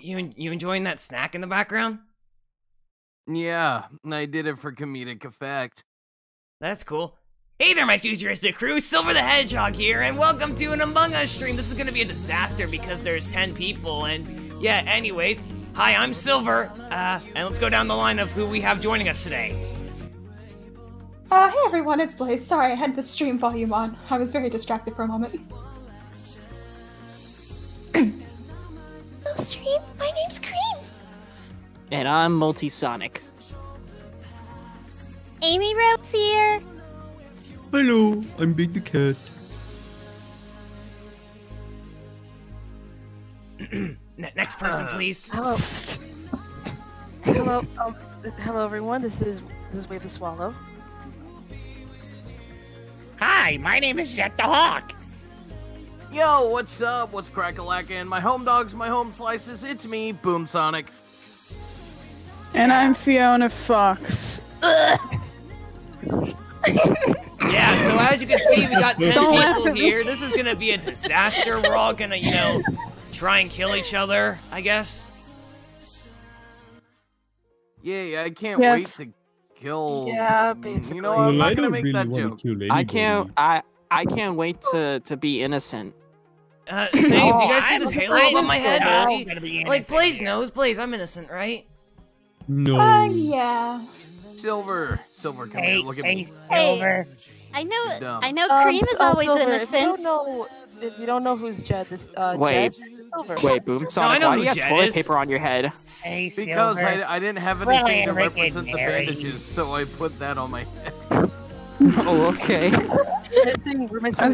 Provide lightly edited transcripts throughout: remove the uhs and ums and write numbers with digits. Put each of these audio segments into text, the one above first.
You enjoying that snack in the background? Yeah, I did it for comedic effect. That's cool. Hey there, my futuristic crew! Silver the Hedgehog here, and welcome to an Among Us stream! This is gonna be a disaster because there's 10 people, and yeah, anyways, hi, I'm Silver, and let's go down the line of who we have joining us today. Hey everyone, it's Blaze. Sorry, I had the stream volume on. I was very distracted for a moment. No stream, my name's Cream! And I'm Multisonic. Amy Rose here! Hello, I'm Big the Cat. Next person, please. Hello. Hello, hello, everyone. This is Wave the Swallow. Hi, my name is Jet the Hawk. Yo, what's up? What's crack-a-lackin'? My home dogs, my home slices. It's me, Boom Sonic. And I'm Fiona Fox. Yeah, so as you can see, we got 10 people here. This is gonna be a disaster. We're all gonna, you know, try and kill each other, I guess. Yeah, I can't wait to kill. Yeah, basically. You know, well, I'm not gonna make that joke. I can't wait to be innocent. Same. Do you guys see this halo above my head? See? Like, Blaze knows. Blaze, I'm innocent, right? No. Yeah. Silver, come here, look at me. Silver. I know. Cream is always innocent. If you don't know who's Jet, this Jet is Silver. Wait, Boom Sonic, why do you have toilet paper on your head? Hey, because I didn't have anything to represent the bandages, so I put that on my head. Oh, okay. That's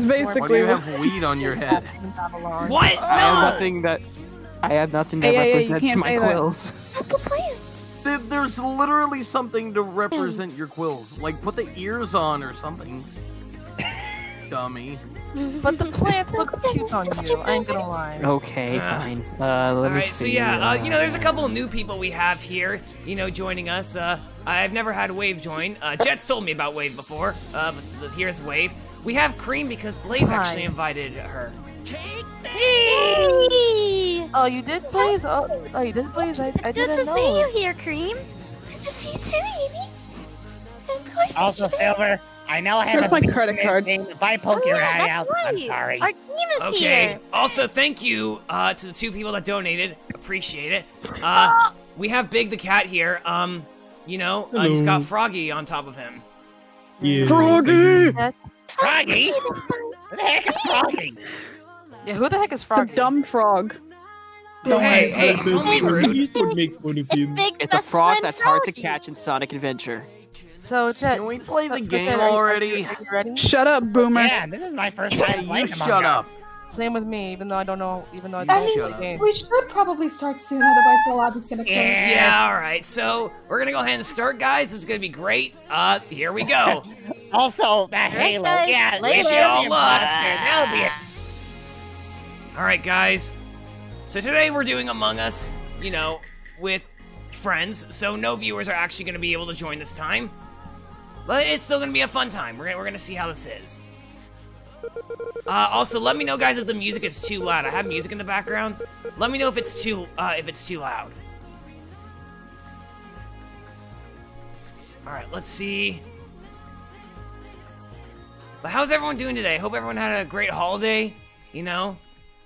basically. Why do you have weed on your head? What? No. I had nothing to represent my quills. That's a plant. There's literally something to represent your quills. Like, put the ears on or something. Dummy. But the plants look cute on you, I ain't gonna lie. Okay, fine. Let me see. So yeah, you know, there's a couple of new people we have here, you know, joining us. I've never had Wave join. Jet's told me about Wave before. But here's Wave. We have Cream because Blaze actually invited her. Take this! Oh, you did, Blaze? Oh, you did, Blaze? I didn't know. Good to see you here, Cream. Good to see you too, Amy. Of course. Also, Silver, I know I have a credit card. If I poke your eye out, I'm sorry. Our team is here. Also, thank you to the two people that donated. Appreciate it. We have Big the Cat here. You know, he's got Froggy on top of him. Yeah. Froggy. Froggy. Who the heck is Froggy? Yeah, who the heck is Froggy? The dumb frog. No, hey, don't be rude. It's a frog that's hard to catch in Sonic Adventure. So, Jet, can we play the game already? Shut up, Boomer. Yeah, this is my first time playing Among Us. Shut up. Same with me, even though I don't know. We should probably start soon, otherwise the lobby's gonna close. Yeah, alright, so we're gonna go ahead and start, guys. It's gonna be great. Here we go. Also, that halo. Guys. Yeah, wish you all luck. That'll be it. Alright, guys. So today we're doing Among Us, you know, with friends, so no viewers are actually gonna be able to join this time. But it's still gonna be a fun time. We're gonna see how this is. Also, let me know, guys, if the music is too loud. I have music in the background. Let me know if it's too loud. All right, let's see. But how's everyone doing today? Hope everyone had a great holiday. You know,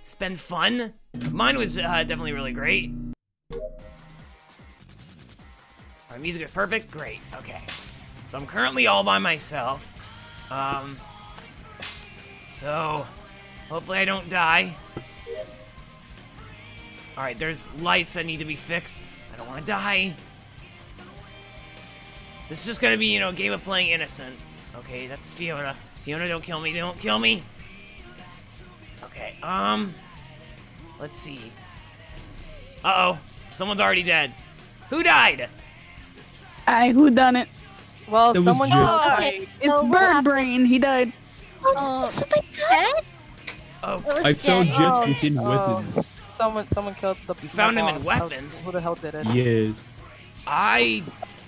it's been fun. Mine was definitely really great. All right, music is perfect. Great. Okay. So I'm currently all by myself. So, hopefully I don't die. Alright, there's lights that need to be fixed. I don't want to die. This is just going to be, you know, a game of playing innocent. Okay, that's Fiona. Fiona, don't kill me. Don't kill me. Okay, let's see. Uh-oh. Someone's already dead. Who died? Who done it? Well, someone died. It's Bird Brain. He died. Oh, I found Jet within weapons. Someone killed the. You found him in weapons? Who the hell did it? Yes. I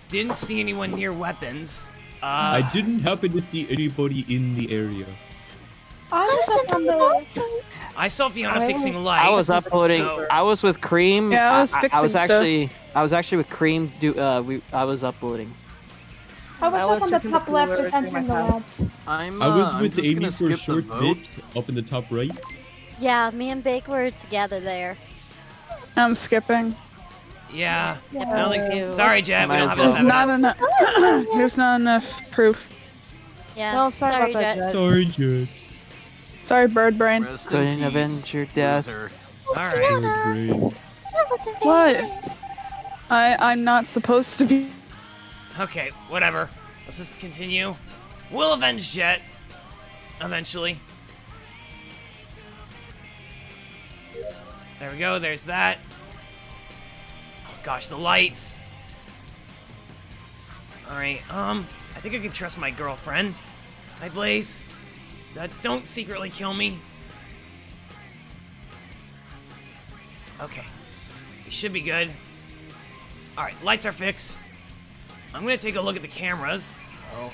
didn't see anyone near weapons. I didn't happen to see anybody in the area. I saw Fiona fixing lights. I was uploading. So... I was with Cream. Yeah, I was fixing I was actually with Cream. I was uploading. I was up on the top left, just entering the lab. I was with Amy for a short bit, up in the top right. Yeah, me and Big were together there. I'm skipping. Yeah. I don't think... Sorry, Jeb. We don't have enough evidence. There's not enough proof. Yeah. Well, sorry about that, Jeb. Sorry, Jeb. Sorry, Bird Brain. Couldn't avenge your death. Alright. What? I'm not supposed to be... Okay, whatever. Let's just continue. We'll avenge Jet. Eventually. There we go, there's that. Oh gosh, the lights. Alright, I think I can trust my girlfriend. Hi, Blaze. Don't secretly kill me. Okay. We should be good. Alright, lights are fixed. I'm gonna take a look at the cameras. Oh.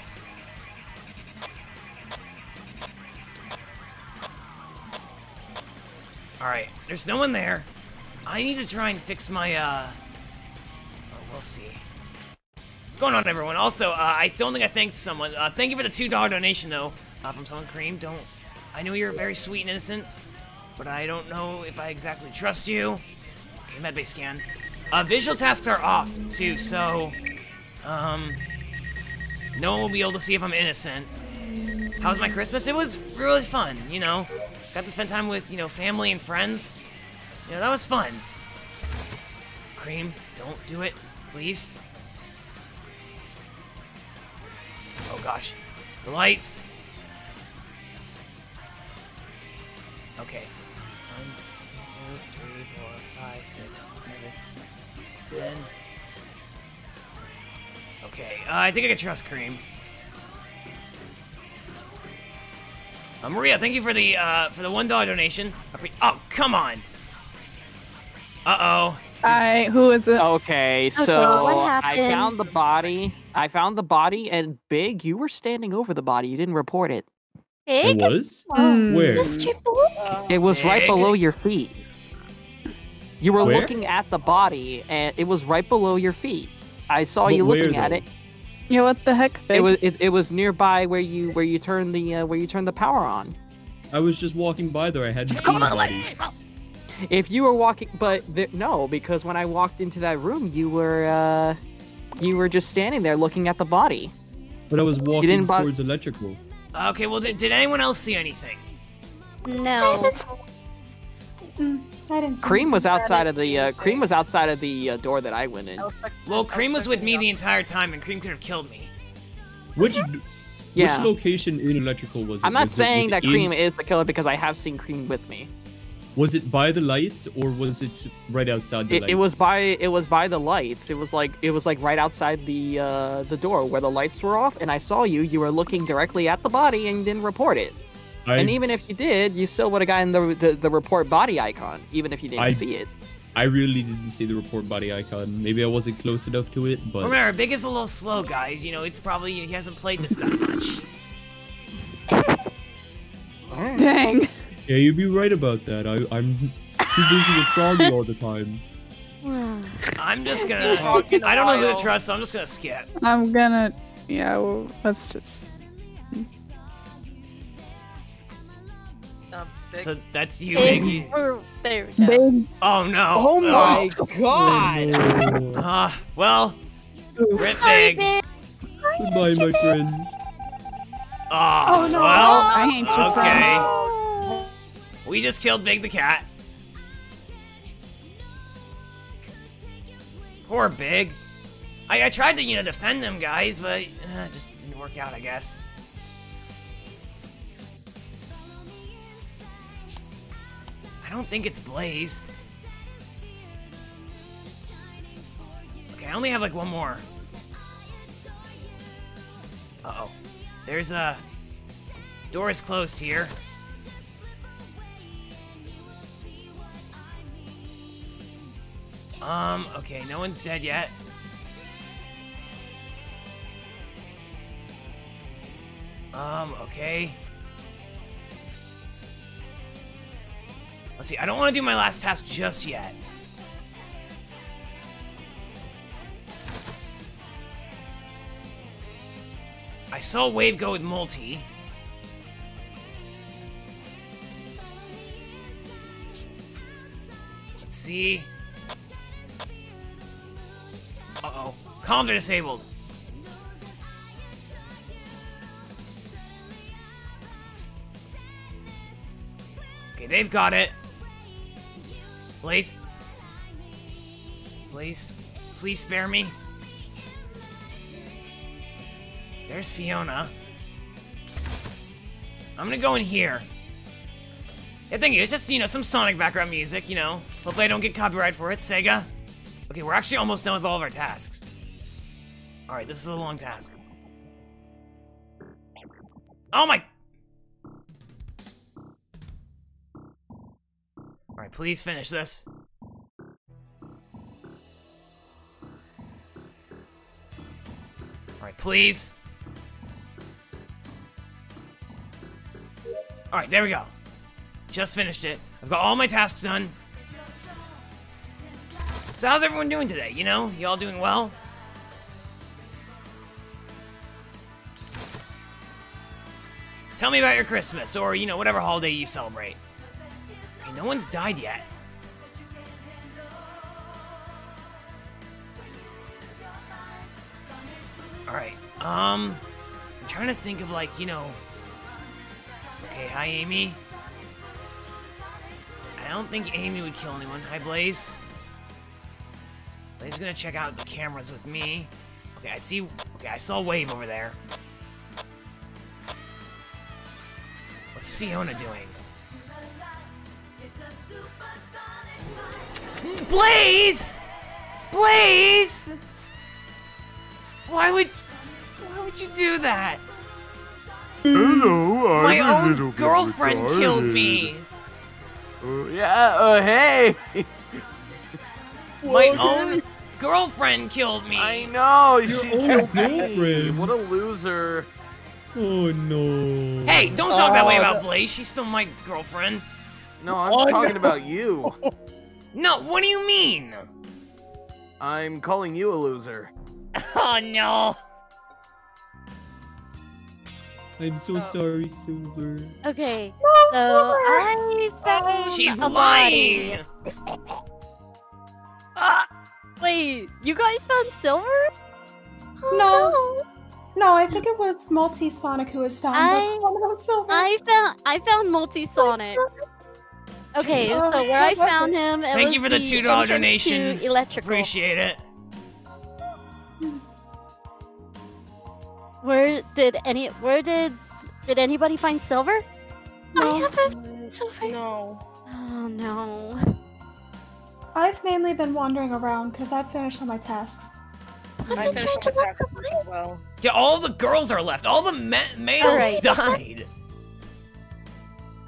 Alright, there's no one there. I need to try and fix my, Oh, we'll see. What's going on, everyone? Also, I don't think I thanked someone. Thank you for the $2 donation, though, from someone, Cream. Don't... I know you're very sweet and innocent, but I don't know if I exactly trust you. Okay, medbay scan. Visual tasks are off, too, so... no one will be able to see if I'm innocent. How was my Christmas? It was really fun, you know. Got to spend time with, you know, family and friends. You know, that was fun. Cream, don't do it, please. Oh gosh. The lights. Okay. 1, 2, 3, 4, 5, 6, 7, 10. Okay, I think I can trust Cream. Maria, thank you for the $1 donation. Oh, come on! Uh-oh. Who is it? Okay, so I found the body. I found the body, and Big, you were standing over the body. You didn't report it. Big? It was? Where? It was right below your feet. You were looking at the body, and it was right below your feet. I saw you looking at it. Yeah, what the heck? Big? It was it was nearby where you turned the power on. I was just walking by there. I hadn't seen it. If you were walking, but no, because when I walked into that room, you were just standing there looking at the body. But I was walking towards electrical. Okay, well, did anyone else see anything? No. I didn't see Cream was outside of the door that I went in. Well, Cream was with me the entire time, and Cream could have killed me. Which location in electrical was it? I'm not saying that Cream is the killer because I have seen Cream with me. Was it by the lights or was it right outside the lights? It was by the lights. It was like right outside the door where the lights were off, and I saw you. You were looking directly at the body and didn't report it. And even if you did, you still would have gotten the report body icon, even if you didn't see it. I really didn't see the report body icon. Maybe I wasn't close enough to it, but... Remember, Big is a little slow, guys. You know, it's probably... He hasn't played this that much. Dang. Yeah, you'd be right about that. I'm too busy with Froggy all the time. I'm just gonna... I don't know who to trust, so I'm just gonna skip. I'm gonna... Yeah, well, let's just... So that's you, Big. There we go. Big. Oh no! Oh my god! Well, rip Big. Goodbye, my friends. Oh no! Well, I ain't your friend. Okay. We just killed Big the Cat. Poor Big. I tried to defend them guys, but it just didn't work out, I guess. I don't think it's Blaze. Okay, I only have like one more. Uh-oh. There's a... Door is closed here. Okay, no one's dead yet. Okay. Let's see, I don't want to do my last task just yet. I saw Wave go with Multi. Let's see. Uh-oh. Comms are disabled. Okay, they've got it. Blaze. Blaze, please spare me. There's Fiona. I'm gonna go in here. Yeah, thank you. It's just, you know, some Sonic background music, you know. Hopefully I don't get copyright for it, Sega. Okay, we're actually almost done with all of our tasks. Alright, this is a long task. Oh my! Alright, please finish this. Alright, please. Alright, there we go. Just finished it. I've got all my tasks done. So how's everyone doing today? You know, y'all doing well? Tell me about your Christmas, or, you know, whatever holiday you celebrate. Okay, no one's died yet. Alright, I'm trying to think of, like, you know... Okay, hi, Amy. I don't think Amy would kill anyone. Hi, Blaze. He's gonna check out the cameras with me. Okay, I see. Okay, I saw Wave over there. What's Fiona doing? Blaze! Blaze! Why would you do that? Hello, my own girlfriend killed me. Hey. My own girlfriend killed me. I know. She killed me. What a loser. Oh no. Hey, don't talk that way about Blaze. She's still my girlfriend. No, I'm talking about you. No, what do you mean? I'm calling you a loser. Oh no. I'm so sorry, Silver. Okay. No, so I found she's lying. Wait, you guys found Silver? Oh, no, I think it was Multisonic who was found. I found Multisonic. Okay, so where I found him. It Thank was you for the $2 donation. Electrical. Appreciate it. Where did anybody find Silver? No. I haven't found Silver. No. Oh no. I've mainly been wandering around because I've finished all my tasks. I've been trying to look for mine as well. Yeah, all the girls are left. All the males died.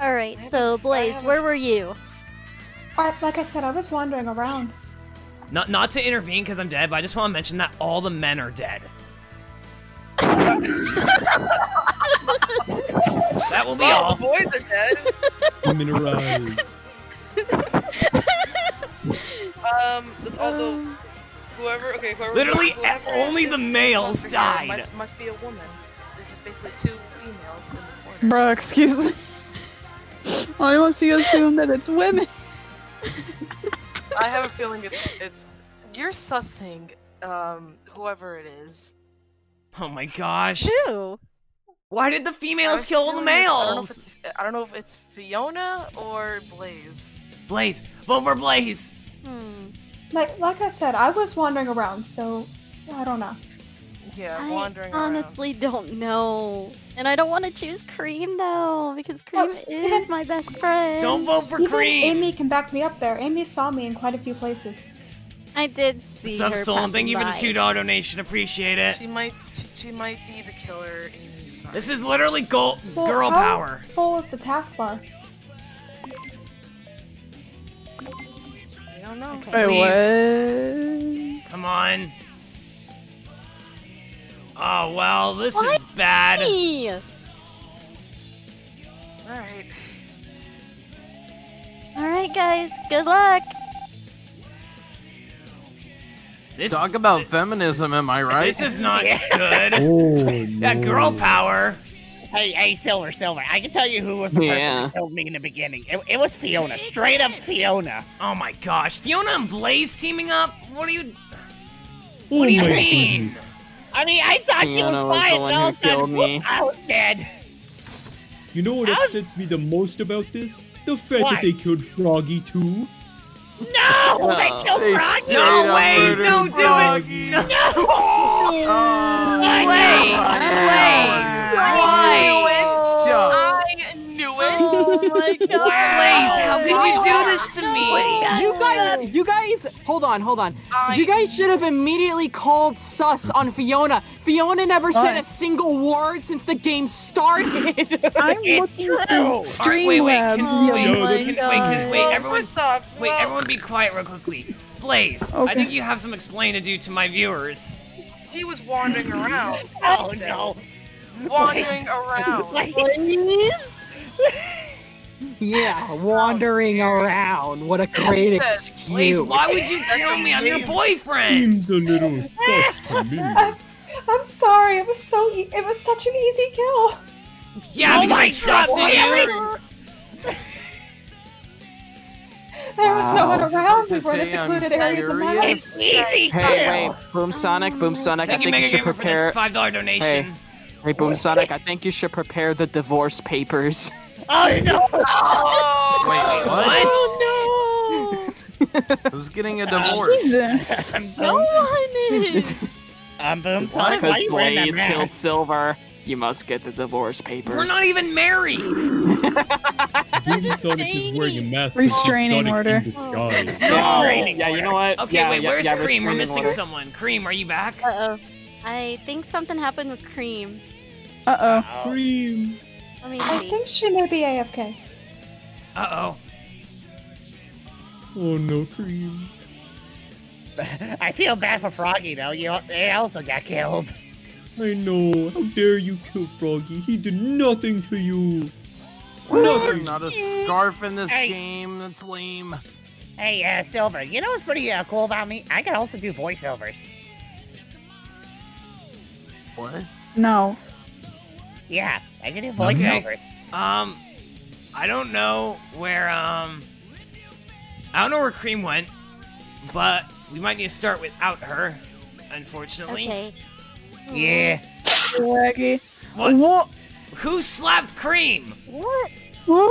All right, so Blaze, where were you? Like I said, I was wandering around. Not to intervene because I'm dead, but I just want to mention that all the men are dead. That will be all. The boys are dead. Women arise. Although, whoever literally only the males died. Must be a woman. There's just basically two females in the corner. Bruh, excuse me. I want to assume that it's women. I have a feeling it's you're sussing whoever it is. Oh my gosh. Who? Why did the females kill all the males? I don't know if it's Fiona or Blaze. Blaze, vote for Blaze. Like I said, I was wandering around, so I don't know. Yeah, wandering around. I honestly don't know. And I don't want to choose Cream, though, because Cream is my best friend. Don't vote for Cream! Amy can back me up there. Amy saw me in quite a few places. I did see her. What's up, Solon? Thank you for the $2 donation. Appreciate it. She might be the killer, Amy. Sorry. This is literally girl power. How full is the taskbar? I don't know. Okay. Wait, what? Come on. Oh, well, this is bad. Alright. Alright. Alright guys, good luck! This Talk about feminism, am I right? This is not good. Oh, that girl power. Hey, Silver. I can tell you who was the person who killed me in the beginning. It was Fiona. Straight up Fiona. Oh my gosh. Fiona and Blaze teaming up? What do you mean? I mean, I thought Fiona was fine, and I was dead. You know what upsets me the most about this? The fact that they killed Froggy too. No! They killed Froggy! No way! Don't do it! No! Why? I knew it! Oh my god! Blaze, how could you do this to me? You guys, hold on. You guys should have immediately called sus on Fiona. Fiona never said a single word since the game started. Wait, everyone be quiet real quickly. Blaze, okay. I think you have some explaining to do to my viewers. She was wandering around. Oh no. Wandering around. Yeah, wandering around. What a great excuse. Please, why would you kill me? I'm your boyfriend. I'm sorry. It was such an easy kill. Yeah, because I trusted you. There was no one around before this secluded area of the map. It's easy kill. Hey, wait, Boom Sonic. I think you should prepare. $5 donation. Hey, Boom Sonic. I think you should prepare the divorce papers. Oh no! Wait, what? Oh no! Who's getting a divorce? Jesus! No one is! Boom Sonic, why are you wearing that mask? Because Blaze killed Silver, you must get the divorce papers. We're not even married! Boom Sonic is wearing a mask. Restraining order. No! Yeah, you know what? Okay, wait, where's Cream? We're missing someone. Cream, are you back? Uh-oh. I think something happened with Cream. Uh-oh. Cream. I think she may be AFK. Uh-oh. Oh, no, Cream. I feel bad for Froggy, though. They also got killed. I know. How dare you kill Froggy? He did nothing to you. Nothing. Not a scarf in this game. That's lame. Hey, Silver, you know what's pretty cool about me? I can also do voiceovers. What? No. Yeah, I can do voiceovers. Okay. I don't know where Cream went, but we might need to start without her, unfortunately. Okay. Yeah. Froggy. What? Who slapped Cream? What? Who?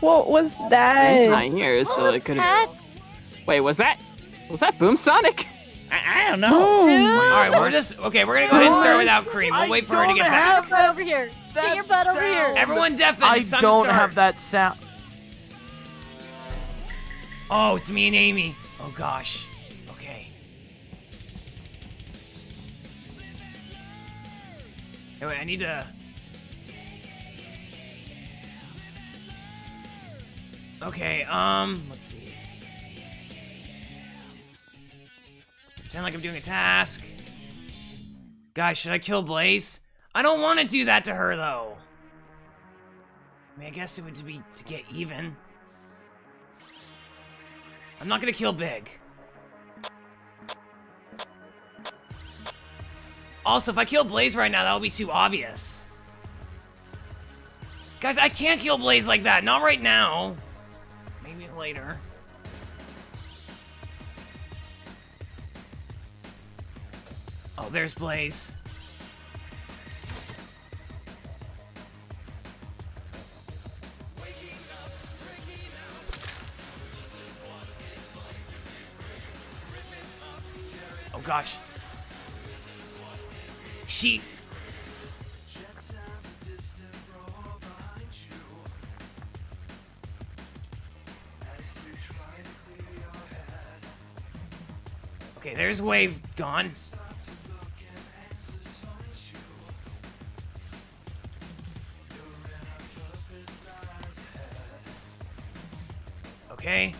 What was that? It's not here, so it could have. Wait, was that Boom Sonic? I don't know. Alright, we're gonna go ahead and start without Cream. We'll wait for her to get back. Get your butt over here. Everyone deafen. It's time to start. I don't have that sound. Oh, it's me and Amy. Oh gosh. Okay. Hey, wait, I need to... Okay, let's see. Sound like I'm doing a task. Guys, should I kill Blaze? I don't want to do that to her, though. I mean, I guess it would be to get even. I'm not going to kill Big. Also, if I kill Blaze right now, that'll be too obvious. Guys, I can't kill Blaze like that. Not right now. Maybe later. Oh, there's Blaze. Oh gosh. She. Okay, there's Wave gone. Okay.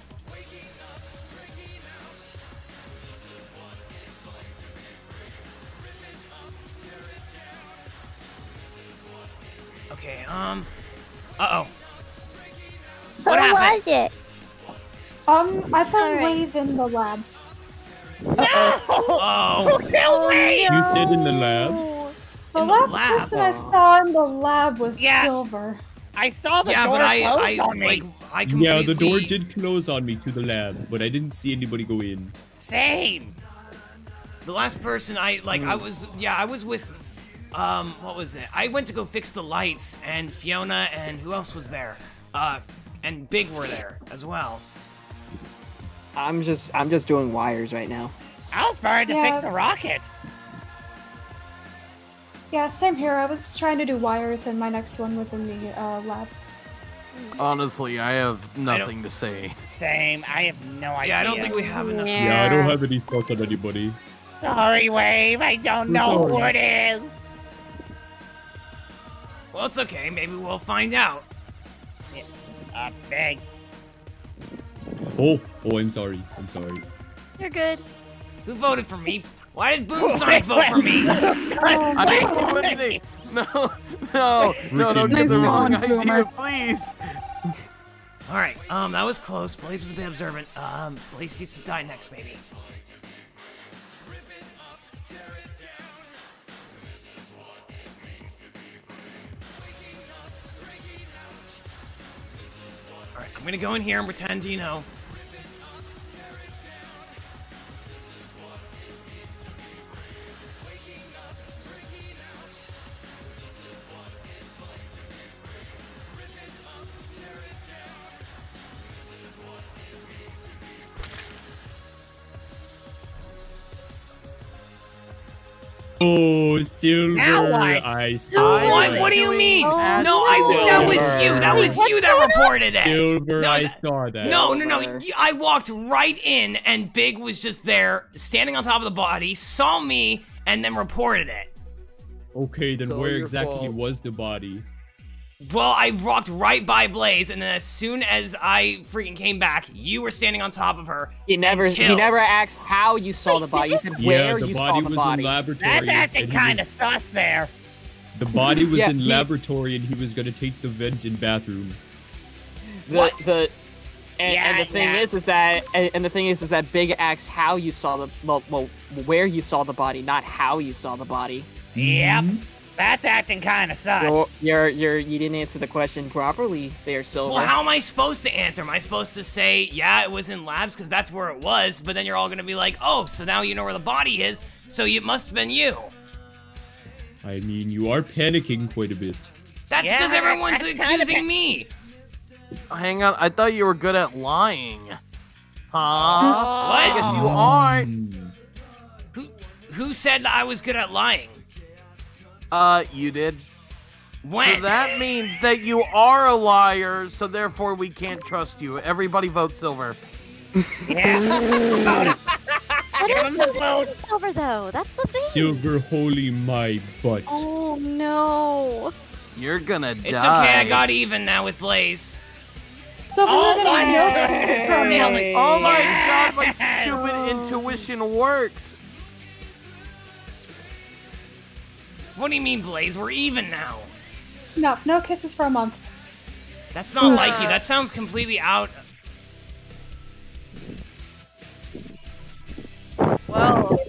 Okay, uh oh. What happened? Where was it? I found Wave in the lab. No! Oh, no way! You did in the lab? The last person I saw in the lab was Silver. I saw the door close on me. Yeah, the door did close on me to the lab, but I didn't see anybody go in. Same. The last person I was with, what was it? I went to go fix the lights, and Fiona and who else was there? And Big were there as well. I'm just doing wires right now. I was trying to fix the rocket. Yeah, same here. I was trying to do wires, and my next one was in the lab. Honestly, I have nothing to say. Same. I have no idea. Yeah, I don't think we have enough. Yeah, I don't have any thoughts on anybody. Sorry, Wave. I don't know who it is. Well, it's okay. Maybe we'll find out. Thanks. Oh, I'm sorry. I'm sorry. You're good. Who voted for me? Why did Boom Sonic vote for me? I didn't do anything. No, don't get the wrong idea, please. All right, that was close. Blaze was a bit observant. Blaze needs to die next, maybe. All right, I'm gonna go in here and pretend, you know. Oh, Silver, I saw. What do you mean? That was you that reported it. Silver, no, I saw that. No. I walked right in, and Big was just there, standing on top of the body, saw me, and then reported it. Okay, then where exactly was the body? Well, I walked right by Blaze, and then as soon as I freaking came back, you were standing on top of her. He never asked how you saw the body. He said where you saw the body. Yeah, the body was in laboratory. That's acting kind of sus there. The body was in laboratory, and he was going to take the vent in bathroom. And the thing is that Big asked how you saw the where you saw the body, not how you saw the body. Yep. That's acting kind of sus. You didn't answer the question properly there, Silver. Well, how am I supposed to answer? Am I supposed to say, yeah, it was in labs because that's where it was, but then you're all going to be like, oh, so now you know where the body is, so it must have been you. I mean, you are panicking quite a bit. That's because everyone's accusing me. Hang on, I thought you were good at lying. Huh? What? I guess you are. Who said that I was good at lying? You did. When? So that means that you are a liar, so therefore we can't trust you. Everybody vote Silver. Yeah. Give him the vote. Silver, though. That's the thing. Silver, holy my butt. Oh, no. You're gonna die. It's okay. I got even now with Blaze. So oh my god, my stupid intuition worked. What do you mean, Blaze? We're even now. No kisses for a month. That's not like you. That sounds completely out. Well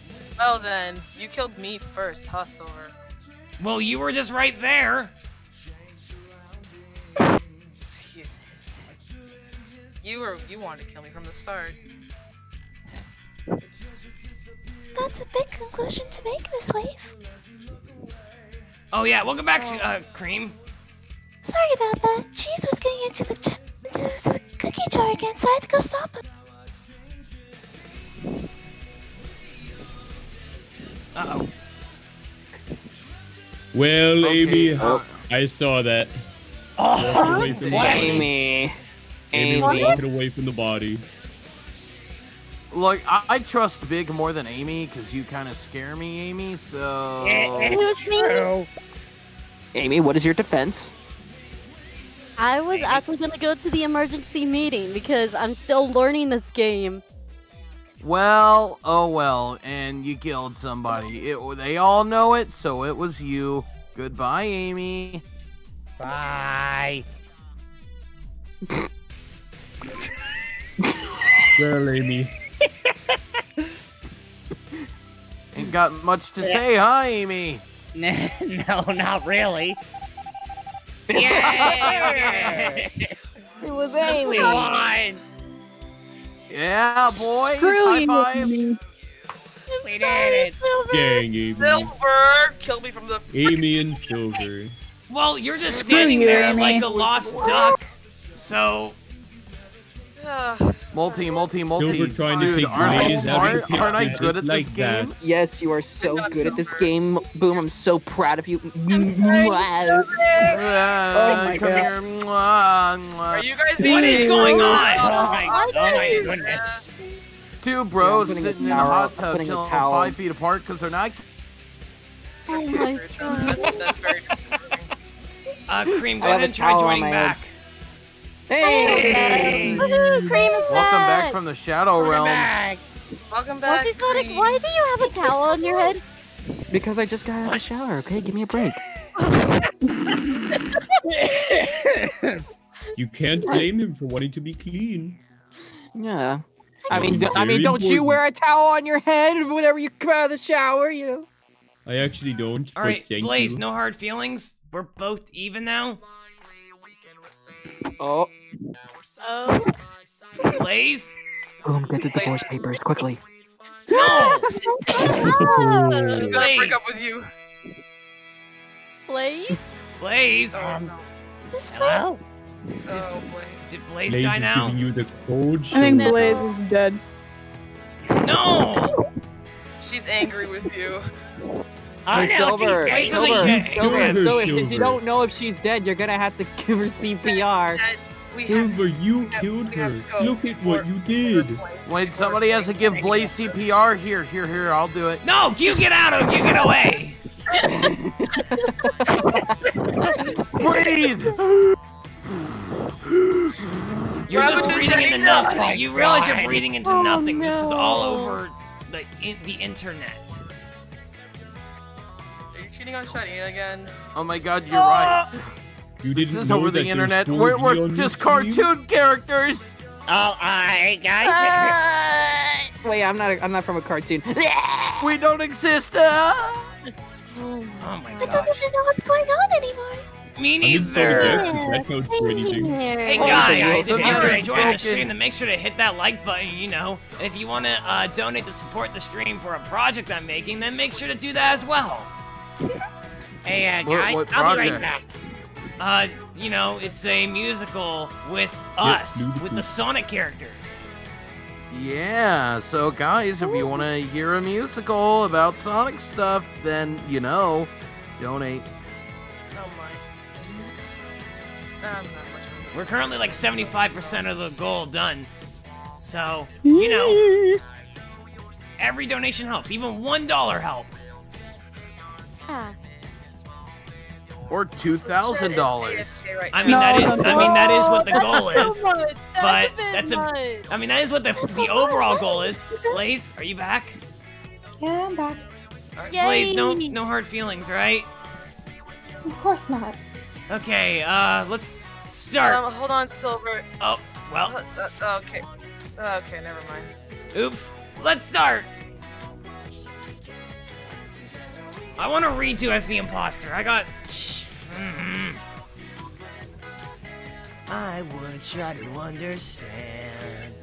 then, you killed me first, huh, Silver? Well, you were just right there. Jesus. You wanted to kill me from the start. That's a big conclusion to make, Miss Wave. Oh yeah, welcome back, Cream. Sorry about that. Cheese was getting into the cookie jar again, so I had to go stop him. Uh-oh. Well, okay. Amy, I saw that. Oh, Amy was walking away from the body. Look, I trust Big more than Amy, because you kind of scare me, Amy, so... It's true. Amy, what is your defense? I was actually going to go to the emergency meeting, because I'm still learning this game. Well, oh well, and you killed somebody. They all know it, so it was you. Goodbye, Amy. Bye. Little Amy. Ain't got much to say, huh, Amy? No, not really. Yeah! It was Amy. Won. Yeah, boys. High five. We did it. Silver. Dang, Amy. Silver, kill me from the. Amy and Silver. Well, you're just standing there like a lost duck. So. Multi. Silver trying to take Blaze out. Aren't I good at this game? Yes, you are so good at this game. Boom, I'm so proud of you. Are you guys what is going on? Oh my goodness. Two bros sitting in a hot tub chilling 5 feet apart because they're not. Oh my god. That's very disturbing. Cream, go ahead and try joining back. Hey! Woohoo, Cream is back! Welcome back from the Shadow Realm. Welcome back, Cream. Why do you have a towel on your head? Because I just got out of the shower, okay? Give me a break. You can't blame him for wanting to be clean. Yeah. I mean, don't you wear a towel on your head whenever you come out of the shower, you know? I actually don't. All right, Blaze, no hard feelings. We're both even now. Oh. Oh. Blaze? Boom, get the divorce papers, quickly. No! I'm gonna break up with you. Blaze? Blaze? This Blaze? Oh, did Blaze die now? You the cold I think Blaze is dead. No! She's angry with you. Hey, Silver, Silver, so if you don't know if she's dead, you're gonna have to give her CPR. Silver, you killed her. Look at what you did. When somebody has to give Blaze CPR, here, I'll do it. No, you get out of, you get away. Breathe. You're just breathing into nothing. You realize you're breathing into nothing. This is all over the internet. On Shiny again. Oh my god, you're right. You this didn't is over the internet. We're just cartoon characters. Oh, alright, guys. Wait, I'm not from a cartoon. We don't exist. Oh my god. I don't even know what's going on anymore. Me neither. Hey guys, if you're enjoying the stream, then make sure to hit that like button, you know. And if you want to donate to support the stream for a project I'm making, then make sure to do that as well. Hey, guys, what I'll be right back. You know, it's a musical with us, with the Sonic characters. Yeah, so guys, if you want to hear a musical about Sonic stuff, then, you know, donate. Oh my. We're currently like 75% of the goal done. So, you know, every donation helps. Even $1 helps. Huh. Or $2,000. I mean that is what the goal is. I mean that is what the overall goal is. Blaze, are you back? Yeah, I'm back. Right, Blaze, no hard feelings, right? Of course not. Okay, let's start. Hold on, Silver. Oh well. Okay, never mind. Oops. Let's start. I want to read you as the imposter. I got. I would try to understand.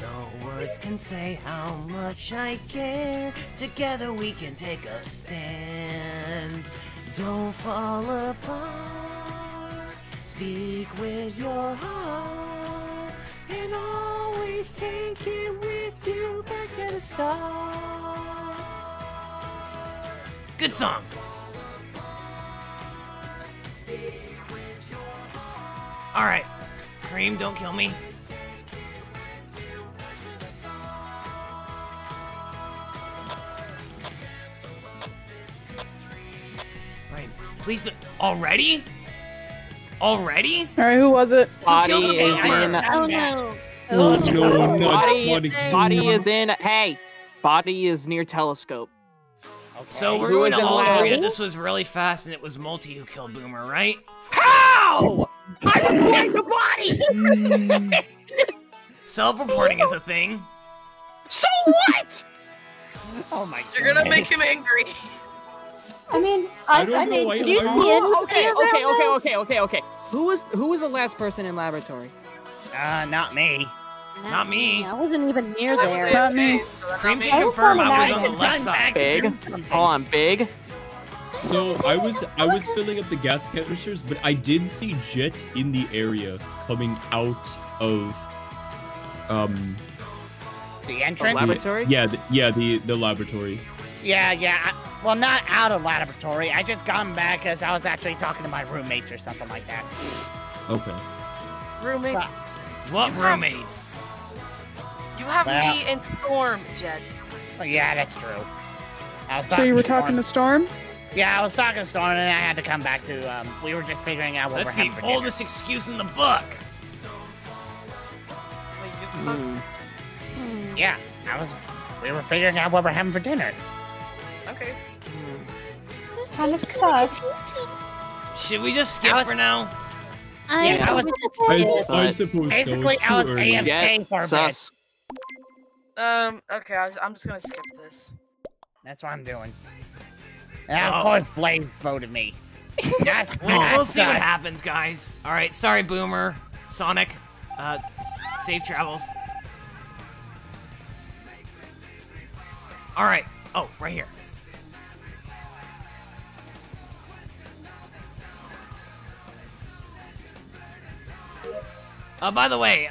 No words can say how much I care. Together we can take a stand. Don't fall apart. Speak with your heart. And always take it with you back to the start. Good song. All right, Cream, don't kill me. Right, please. Already? Already? All right, who was it? Body is in. Oh no! Oh no! Body is in. Hey, body is near telescope. Okay. So we're going to all agree that this was really fast and it was Multi who killed Boomer, right? How? I was playing the body! Self-reporting is a thing. So what? Oh my god. You're gonna make him angry. I mean, okay. Who was the last person in laboratory? Not me. Not me. I wasn't even near there. Not me. Cream can confirm I was on the left side. Big. So I was filling up the gas canisters, but I did see Jet in the area coming out of the entrance laboratory. The laboratory. Yeah. Well, not out of laboratory. I just got back as I was actually talking to my roommates or something like that. Okay. Roommates? What roommates? You have me and Storm, Jet. Oh, yeah, that's true. So you were talking to Storm? Yeah, I was talking to Storm, and I had to come back to. We were just figuring out what we're having for dinner. That's the oldest excuse in the book. Yeah, we were figuring out what we're having for dinner. Okay. This kind of stuff. Should we just skip for now? I was AFK for a bit. Okay, I'm just gonna skip this. That's what I'm doing. And of course, Blaze voted me. We'll see what happens, guys. All right, sorry, Boomer, Sonic. Safe travels. All right. Oh, right here. By the way,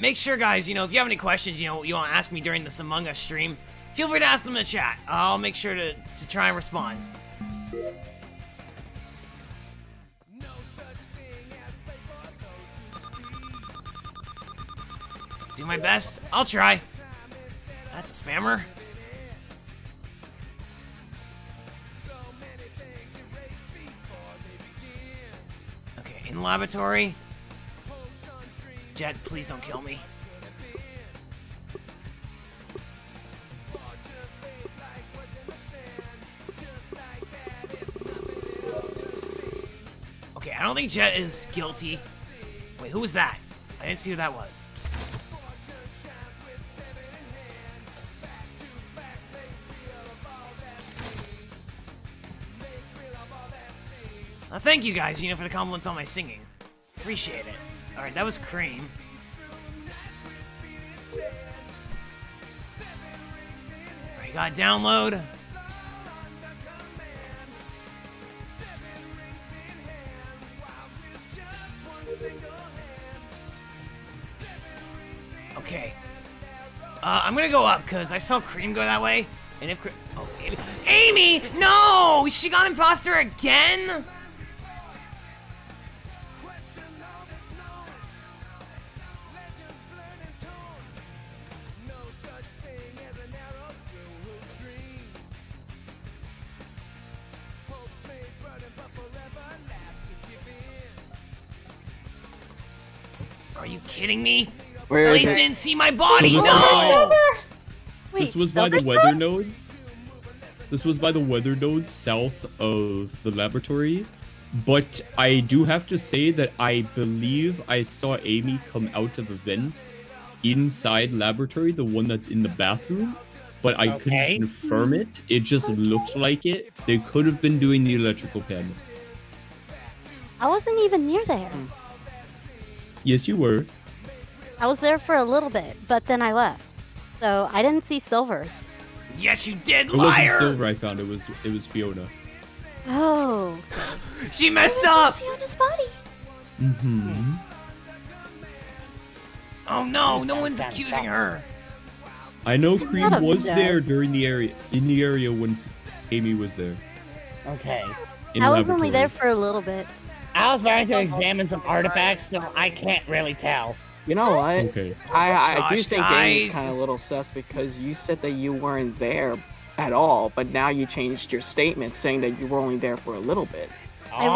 make sure, guys, if you have any questions, you want to ask me during this Among Us stream, feel free to ask them in the chat. I'll make sure to try and respond. Do my best. I'll try. That's a spammer. Okay, in laboratory. Jet, please don't kill me. Okay, I don't think Jet is guilty. Wait, who was that? I didn't see who that was. Thank you guys, for the compliments on my singing. Appreciate it. Alright, that was Cream. Alright, you gotta download. Okay. I'm gonna go up, because I saw Cream go that way. And if Cream... Oh, Amy. Amy! No! She got imposter again?! Kidding me? At least didn't see my body. No. This was by the weather node. This was by the weather node south of the laboratory. But I do have to say that I believe I saw Amy come out of a vent inside laboratory, the one that's in the bathroom. But I couldn't confirm it. It just looked like it. They could have been doing the electrical panel. I wasn't even near there. Yes, you were. I was there for a little bit, but then I left. So I didn't see Silver. Yes, you did, liar! It wasn't Silver I found. It was Fiona. Oh. She messed up! It was Fiona's body. Mm-hmm. Oh no, no one's accusing her. I know Cream was there in the area when Amy was there. Okay. I was only there for a little bit. I was trying to examine some artifacts, so I can't really tell. You know what? Okay. I do think Amy's kind of a little sus because you said that you weren't there at all, but now you changed your statement saying that you were only there for a little bit. I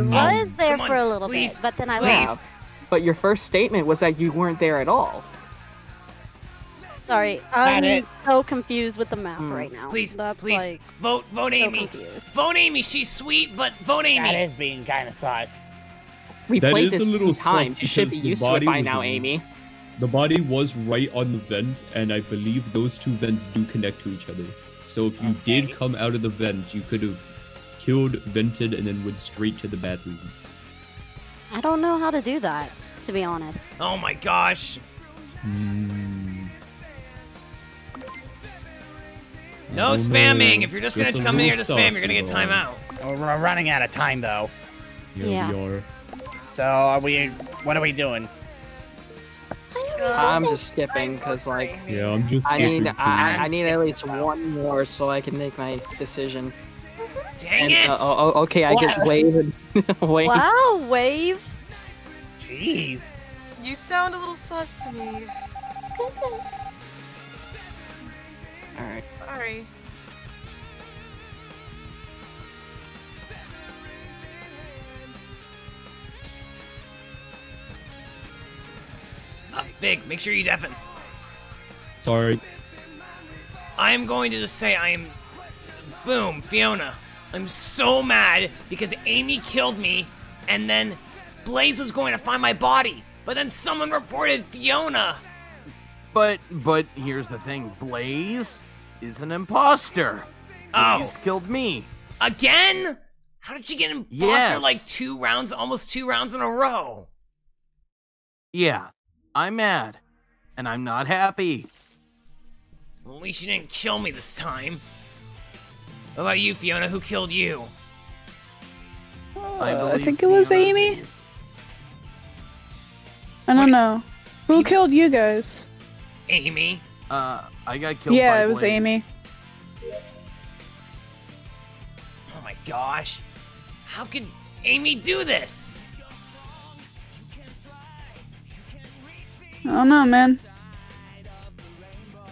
was there for a little bit, but then I left. But your first statement was that you weren't there at all. Sorry, I'm so confused with the map right now. Please, vote Amy. Confused. Vote Amy, she's sweet, but vote Amy. That is being kind of sus. We played this a little time. You should be used to it by now, Amy. The body was right on the vent, and I believe those two vents do connect to each other. So if you did come out of the vent, you could have killed, vented, and then went straight to the bathroom. I don't know how to do that, to be honest. Oh my gosh! No spamming! If you're just gonna come in here to spam, you're gonna get time out. We're running out of time, though. Yeah, we are. So, are we... what are we doing? I'm just skipping, because, like... yeah, I'm just skipping. I need at least one more so I can make my decision. Dang it! Okay, I get waved. Wow, wave! Jeez. You sound a little sus to me. Goodness. Alright. Sorry. Big, make sure you deafen. Sorry. I am going to just say I am... Boom, Fiona. I'm so mad because Amy killed me, and then Blaze was going to find my body, but then someone reported Fiona. But here's the thing. Blaze is an imposter. Oh. He's killed me. Again? How did you get imposter like almost two rounds in a row? Yeah. I'm mad, and I'm not happy. Well, at least you didn't kill me this time. What about you, Fiona? Who killed you? I think it was Amy? I don't know. Who killed you guys? Amy. I got killed by Blaze. It was Amy. Oh my gosh. How could Amy do this? I don't know, man.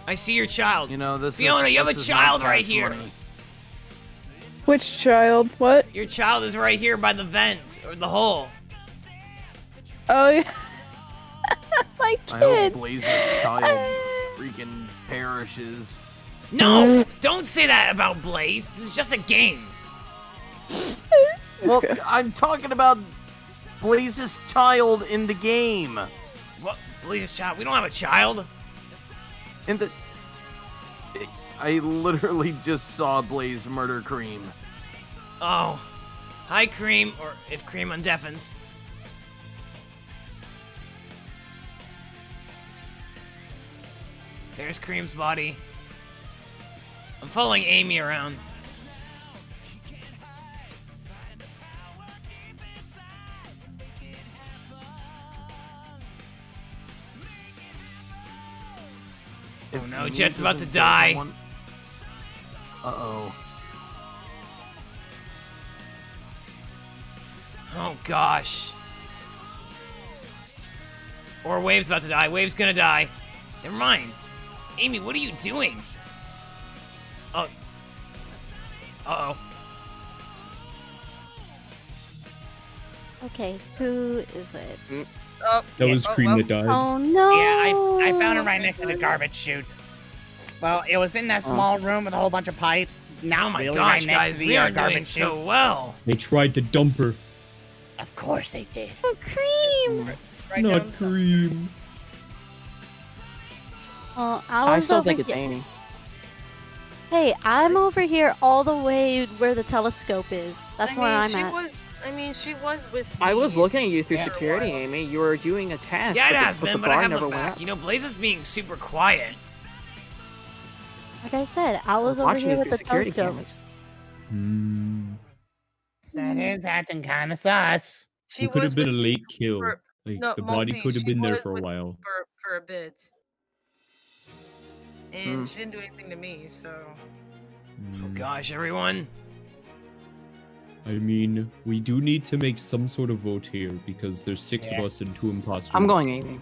I see your child. You know, this Fiona, you have a child right here. Which child? What? Your child is right here by the vent, or the hole. Oh, yeah. My kid. I hope Blaze's child freaking perishes. No! Don't say that about Blaze. This is just a game. Well, I'm talking about Blaze's child in the game. What? Blaze's child? We don't have a child. And I literally just saw Blaze murder Cream. Oh, hi Cream, or if Cream undeafens. There's Cream's body. I'm following Amy around. Oh no, Jet's about to die. Uh-oh. Oh gosh. Or Wave's about to die. Wave's gonna die. Never mind. Amy, what are you doing? Oh. Uh-oh. Okay, who is it? Oh, that was Cream that died. Oh no! Yeah, I found him right next to the garbage chute. Well, it was in that small room with a whole bunch of pipes. Now my gosh, guys, we are doing so well. They tried to dump her. Of course they did. Oh, Cream! Right Not Cream. I still think it's Amy. Hey, I'm over here all the way where the telescope is. That's where I'm at. I mean, she was with me. I was looking at you through security, Amy. You were doing a task. Yeah, it has been, but I haven't looked back. You know, Blaze is being super quiet. Like I said, I was over here with the telescope. That is acting kind of sus. She could have been a late kill. Like, the body could have been there for a while. For a bit. And she didn't do anything to me, so... Oh gosh, everyone. I mean, we do need to make some sort of vote here, because there's six of us and two imposters. I'm going Amy.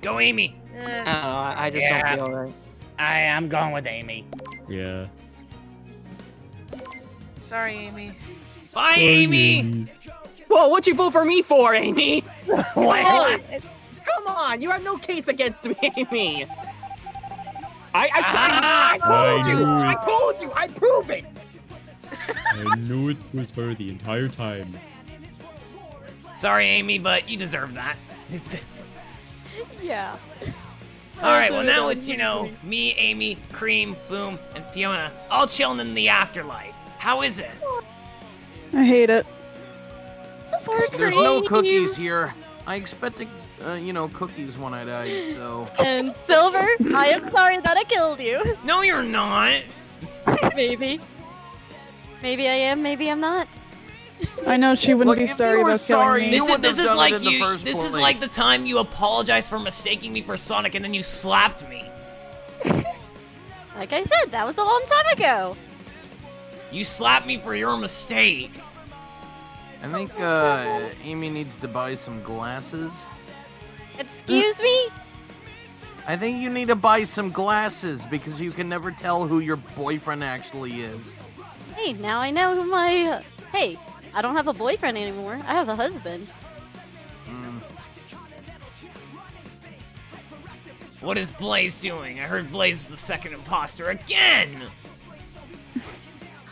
Go Amy! I just don't feel right. I am going with Amy. Yeah. Sorry, Amy. Bye, Amy! Whoa, what'd you vote for me for, Amy? Come on, you have no case against me, Amy! I told you! I prove it! I knew it was her the entire time. Sorry, Amy, but you deserve that. Yeah. Alright, well now it's, you know, me, Amy, Cream, Boom, and Fiona all chilling in the afterlife. How is it? I hate it. There's no cookies here. I expected, you know, cookies when I died, so... And Silver, I am sorry that I killed you. No, you're not! Maybe. Maybe I am, maybe I'm not. I know she wouldn't be sorry about killing me. This is like the time you apologized for mistaking me for Sonic and then you slapped me. Like I said, that was a long time ago. You slapped me for your mistake. I think Amy needs to buy some glasses. Excuse me? I think you need to buy some glasses because you can never tell who your boyfriend actually is. Hey, now I know who my... hey, I don't have a boyfriend anymore. I have a husband. Mm. What is Blaze doing? I heard Blaze is the second imposter again!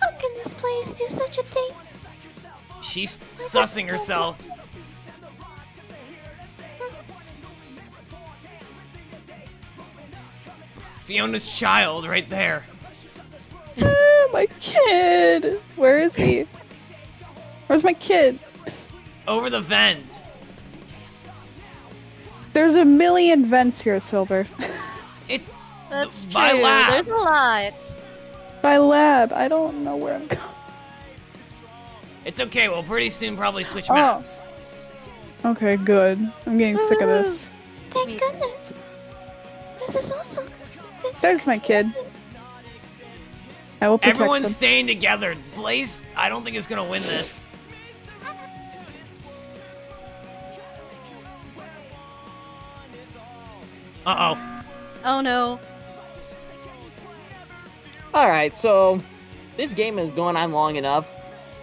How can this Blaze do such a thing? She's sussing herself. Fiona's child right there. Oh, my kid! Where is he? Where's my kid? Over the vent. There's a million vents here, Silver. It's That's by true. Lab. There's a lot. By lab. I don't know where I'm going. It's okay, we'll pretty soon probably switch maps. Okay, good. I'm getting sick of this. Thank goodness. This is also convincing. There's my kid. I will protect Everyone's them. Staying together. Blaze, I don't think is gonna win this. Uh-oh. Oh no. Alright, so this game is going on long enough.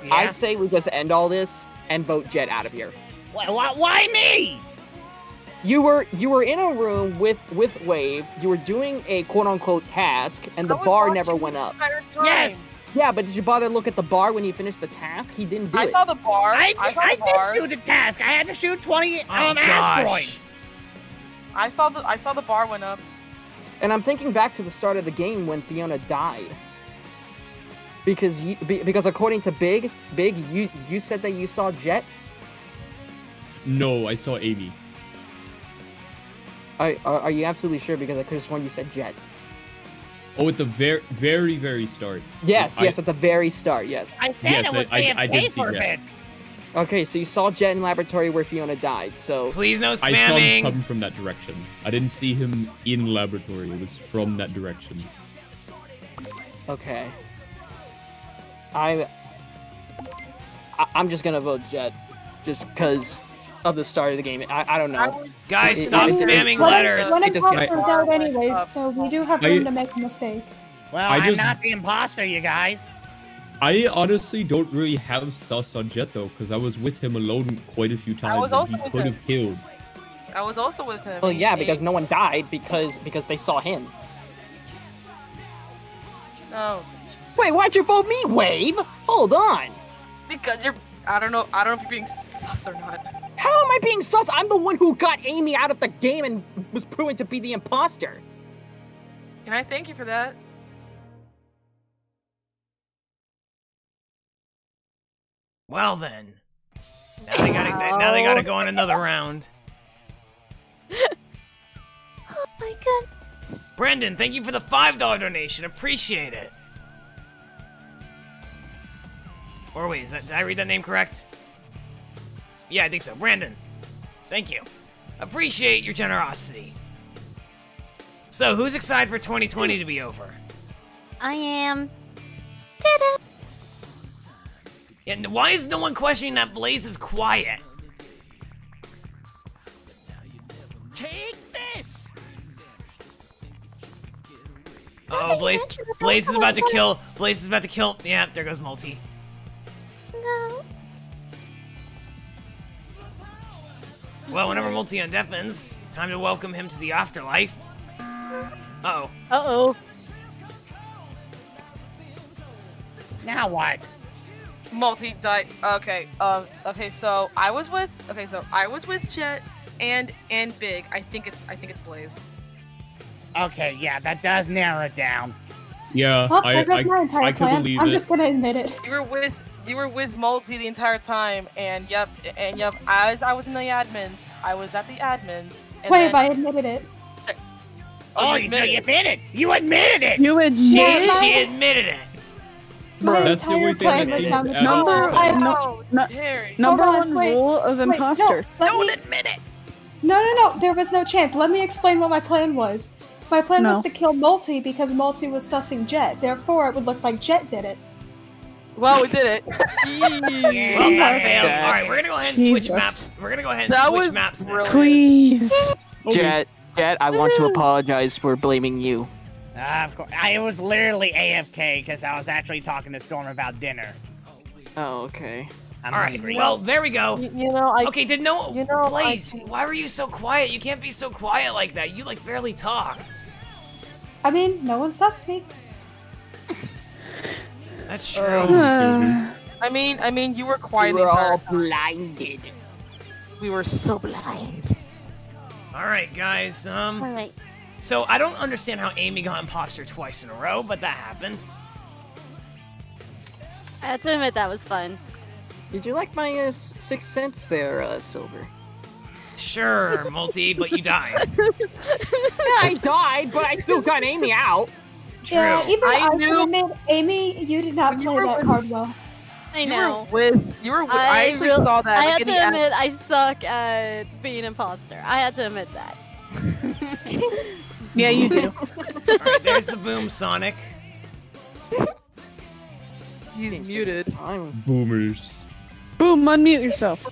Yeah. I'd say we just end all this and vote Jet out of here. Why me? You were in a room with Wave. You were doing a quote-unquote task, and the bar never went up. Yes. Yeah, but did you bother to look at the bar when you finished the task? He didn't do it. I saw the bar. I did do the task. I had to shoot 20 asteroids. I saw the bar went up. And I'm thinking back to the start of the game when Fiona died. Because according to Big, you said that you saw Jet? No, I saw Amy. Are you absolutely sure? Because I could have sworn you said Jet. Oh, at the very, very start. Yes, yes, at the very start, yes. I said yes, it was AFK for a bit. Okay, so you saw Jet in laboratory where Fiona died, so... Please no spamming! I saw him come from that direction. I didn't see him in laboratory, it was from that direction. Okay. I'm just gonna vote Jet, just because of the start of the game. I don't know. Guys, stop spamming letters. One of us was out anyways, so we do have room to make a mistake. Well, I'm not the imposter, you guys. I honestly don't really have sus on Jet though, because I was with him alone quite a few times. He could have killed. I was also with him. Well, yeah, because no one died because they saw him. Oh. Wait, why'd you vote me, Wave? Hold on. Because you're... I don't know if you're being sus or not. How am I being sus? I'm the one who got Amy out of the game and was proven to be the imposter. Can I thank you for that? Well then. Now they gotta go on another round. Oh my goodness. Brendan, thank you for the $5 donation. Appreciate it. Or wait, did I read that name correct? Yeah, I think so. Brandon, thank you. Appreciate your generosity. So, who's excited for 2020 to be over? I am. Ta-da! Yeah, why is no one questioning that Blaze is quiet? Take this! Uh oh, Blaze is about to kill. Blaze is about to kill. Yeah, there goes Multi. No. Well, whenever Multi undefends, time to welcome him to the afterlife. Uh-oh. Uh-oh. Now what? Multi died. Okay, so I was with Jet, and big. I think it's Blaze. Okay, yeah, that does narrow it down. Yeah, well, that's my entire plan. I'm just gonna admit it. You were with Multi the entire time, and yep. As I was in the admins, I was at the admins. And wait, I admitted it. Oh, you admitted it. You admitted it. You admitted it. She admitted it. Bro, that's the only thing that seems out. Number one rule of imposter. Don't admit it. No. There was no chance. Let me explain what my plan was. My plan was to kill Multi because Multi was sussing Jet. Therefore, it would look like Jet did it. Well, we did it. Jeez. Well, that failed. All right, we're gonna go ahead and switch maps. Now. Please, Jet, I want to apologize for blaming you. Of course, I was literally AFK because I was actually talking to Storm about dinner. Oh, okay. All right. Well, there we go. Blaze, why were you so quiet? You can't be so quiet like that. You like barely talk. I mean, no one sussed me. That's true. I mean, you were quiet. We were all blinded. We were so blind. All right, guys. All right. So I don't understand how Amy got imposter twice in a row, but that happened. I have to admit that was fun. Did you like my sixth sense there, Silver? Sure, Multi, but you died. I died, but I still got Amy out. True. Yeah, even I knew. Amy, you did not play that card well. I know. I actually saw that. I had to admit, I suck at being an imposter. I had to admit that. Yeah, you do. All right, there's the Boom Sonic. He's muted. Boomers. Boom, unmute yourself.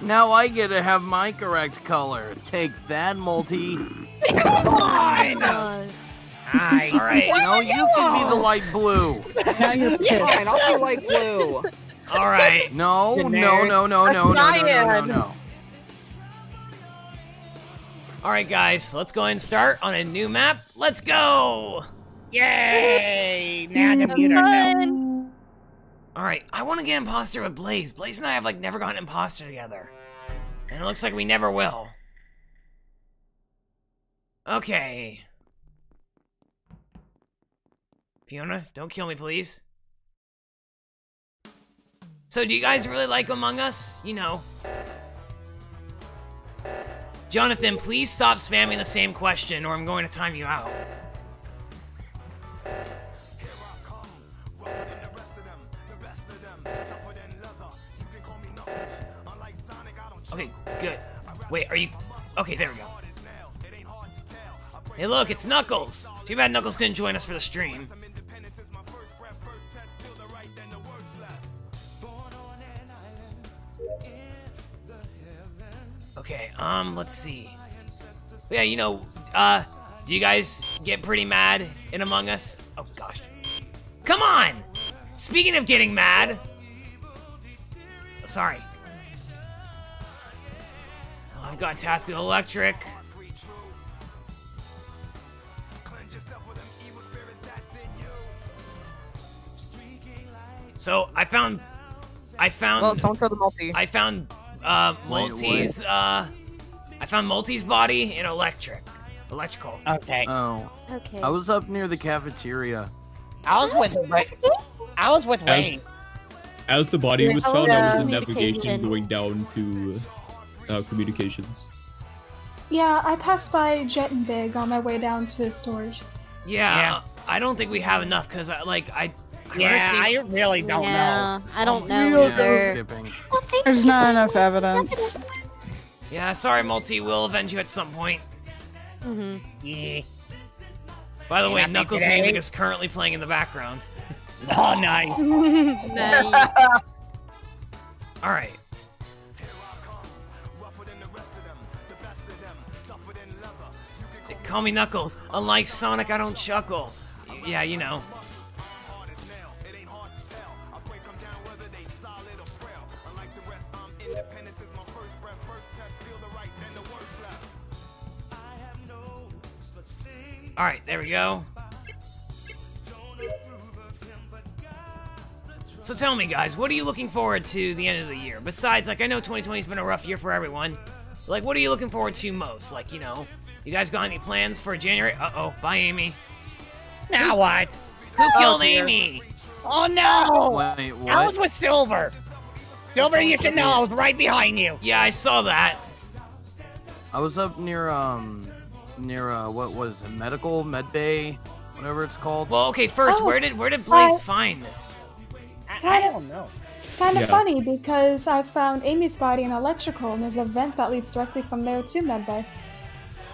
Now I get to have my correct color. Take that, Multi. Come on! Hi. All right. No, you can be the light blue. Now you're pissed. Fine, I'll be light blue. All right. No. All right, guys. Let's go ahead and start on a new map. Let's go! Yay! Now to mute ourselves. All right, I want to get imposter with Blaze. Blaze and I have like never gotten imposter together, and it looks like we never will. Okay. Fiona, don't kill me, please. So, do you guys really like Among Us? You know. Jonathan, please stop spamming the same question, or I'm going to time you out. Okay, good. Wait, are you... Okay, there we go. Hey, look, it's Knuckles! Too bad Knuckles couldn't join us for the stream. Okay, let's see. Yeah, you know, do you guys get pretty mad in Among Us? Oh, gosh. Come on! Speaking of getting mad... Oh, sorry. I've got tasked with electric. So I found Multi's body in electrical. Okay. Oh. Okay. I was up near the cafeteria. I was with Wayne. As the body was found, I was in navigation going down to. Communications. Yeah, I passed by Jet and Big on my way down to storage. Yeah. I don't think we have enough because I really don't know. I don't know either. There's not enough evidence. Yeah, sorry, Multi. We'll avenge you at some point. Mm-hmm. Yeah. By the way, Knuckles' music is currently playing in the background. Oh, nice. Nice. All right. Call me Knuckles. Unlike Sonic, I don't chuckle. Yeah, you know. All right, there we go. So tell me, guys, what are you looking forward to the end of the year? Besides, like, I know 2020's been a rough year for everyone. Like, what are you looking forward to most? Like, you know, you guys got any plans for January? Uh-oh, bye, Amy. Now what? Who killed Amy? Oh, no! Wait, what? I was with Silver. Silver, you should know, I was right behind you. Yeah, I saw that. I was up near, what was it, medical, med bay, whatever it's called. Well, okay, first, where did Blaze find it? I don't know. Kind of funny, because I found Amy's body in electrical, and there's a vent that leads directly from there to med bay.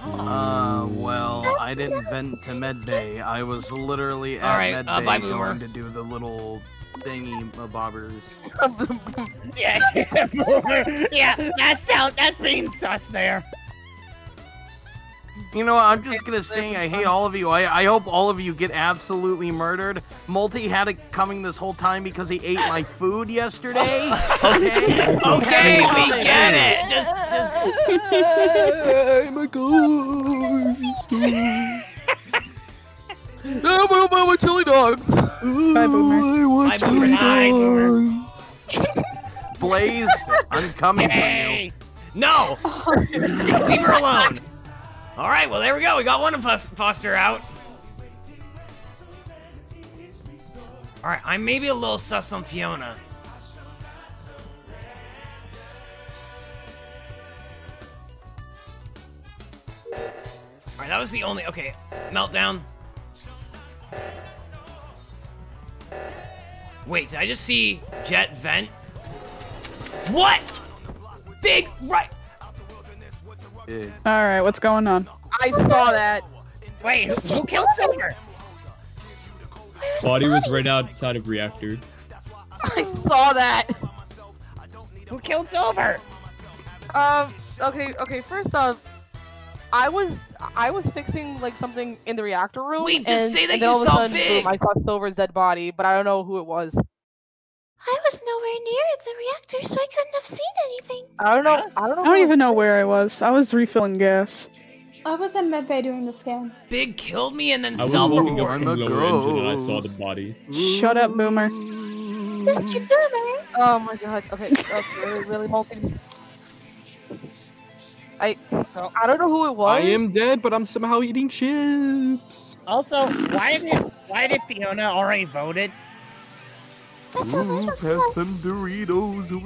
Well, I didn't vent to med bay. I was literally at med bay going to do the little thingy bobbers. Yeah, that's being sus there. You know what, I'm just gonna say I hate all of you. I hope all of you get absolutely murdered. Multi had it coming this whole time because he ate my food yesterday. Okay? Okay, we get it! Just... my God. I want chili dogs! Bye, Boomer. I want chili dogs. Blaze, I'm coming for you. No! Leave her alone! Alright, well there we go, we got one of us Foster out. Alright, I'm maybe a little sus on Fiona. Alright, that was the only, okay, meltdown. Wait, did I just see Jet vent? What? Big right. Yeah. Alright, what's going on? I saw that. Wait, who killed Silver? Body was right outside of reactor. I saw that. Who killed Silver? Okay, first off, I was fixing like something in the reactor room. Wait, just say that you saw Big! Boom, I saw Silver's dead body, but I don't know who it was. I was nowhere near the reactor, so I couldn't have seen anything. I don't know. I don't even know where I was. I was refilling gas. I was in medbay doing the scan. Big killed me and then Silver. I was looking up in the lower engine and I saw the body. Shut up, Boomer. Mr. Boomer. Oh my God. Okay, really multi. I don't know who it was. I am dead, but I'm somehow eating chips. Also, why did Fiona already voted? That's a little sus.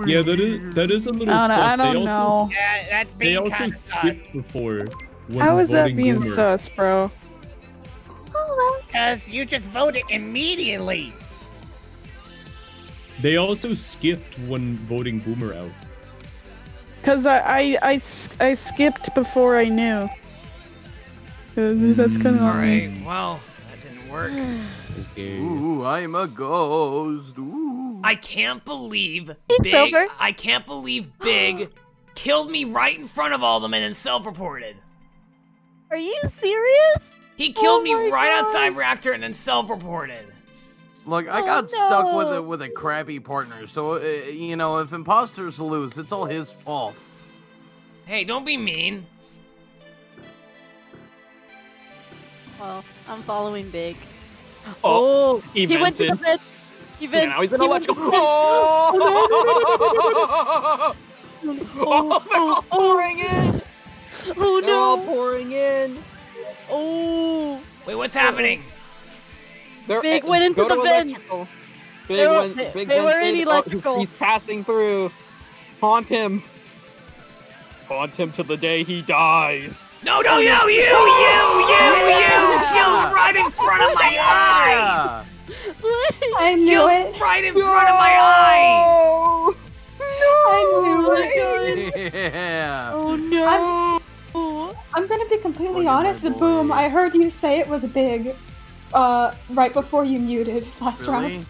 Yeah, that is a little sus. I don't know. Yeah, that's being kind of sus. They also skipped before. How is that being sus, bro? Because you just voted immediately. They also skipped when voting Boomer out. Because I skipped before I knew. That's kind of alright. Well, that didn't work. Okay. Ooh, I'm a ghost. Ooh. I can't believe Big. I can't believe Big killed me right in front of all them and then self-reported. Are you serious? He killed me right outside reactor and then self-reported. Look, I got stuck with a crappy partner, so you know if imposters lose, it's all his fault. Hey, don't be mean. Well, I'm following Big. Oh, he went to the bed. Now he's in electrical. Oh, they're all pouring in. Oh no! They're all pouring in. Oh. Wait, what's happening? Big went into the vent. They were in electrical. Oh, he's passing through. Haunt him. Haunt him till the day he dies. No, you killed right in front of my eyes! I knew it! Right in front of my eyes! No! I knew it! Yeah. Oh no! I'm gonna be completely honest, Boom, I heard you say it was Big, right before you muted last round.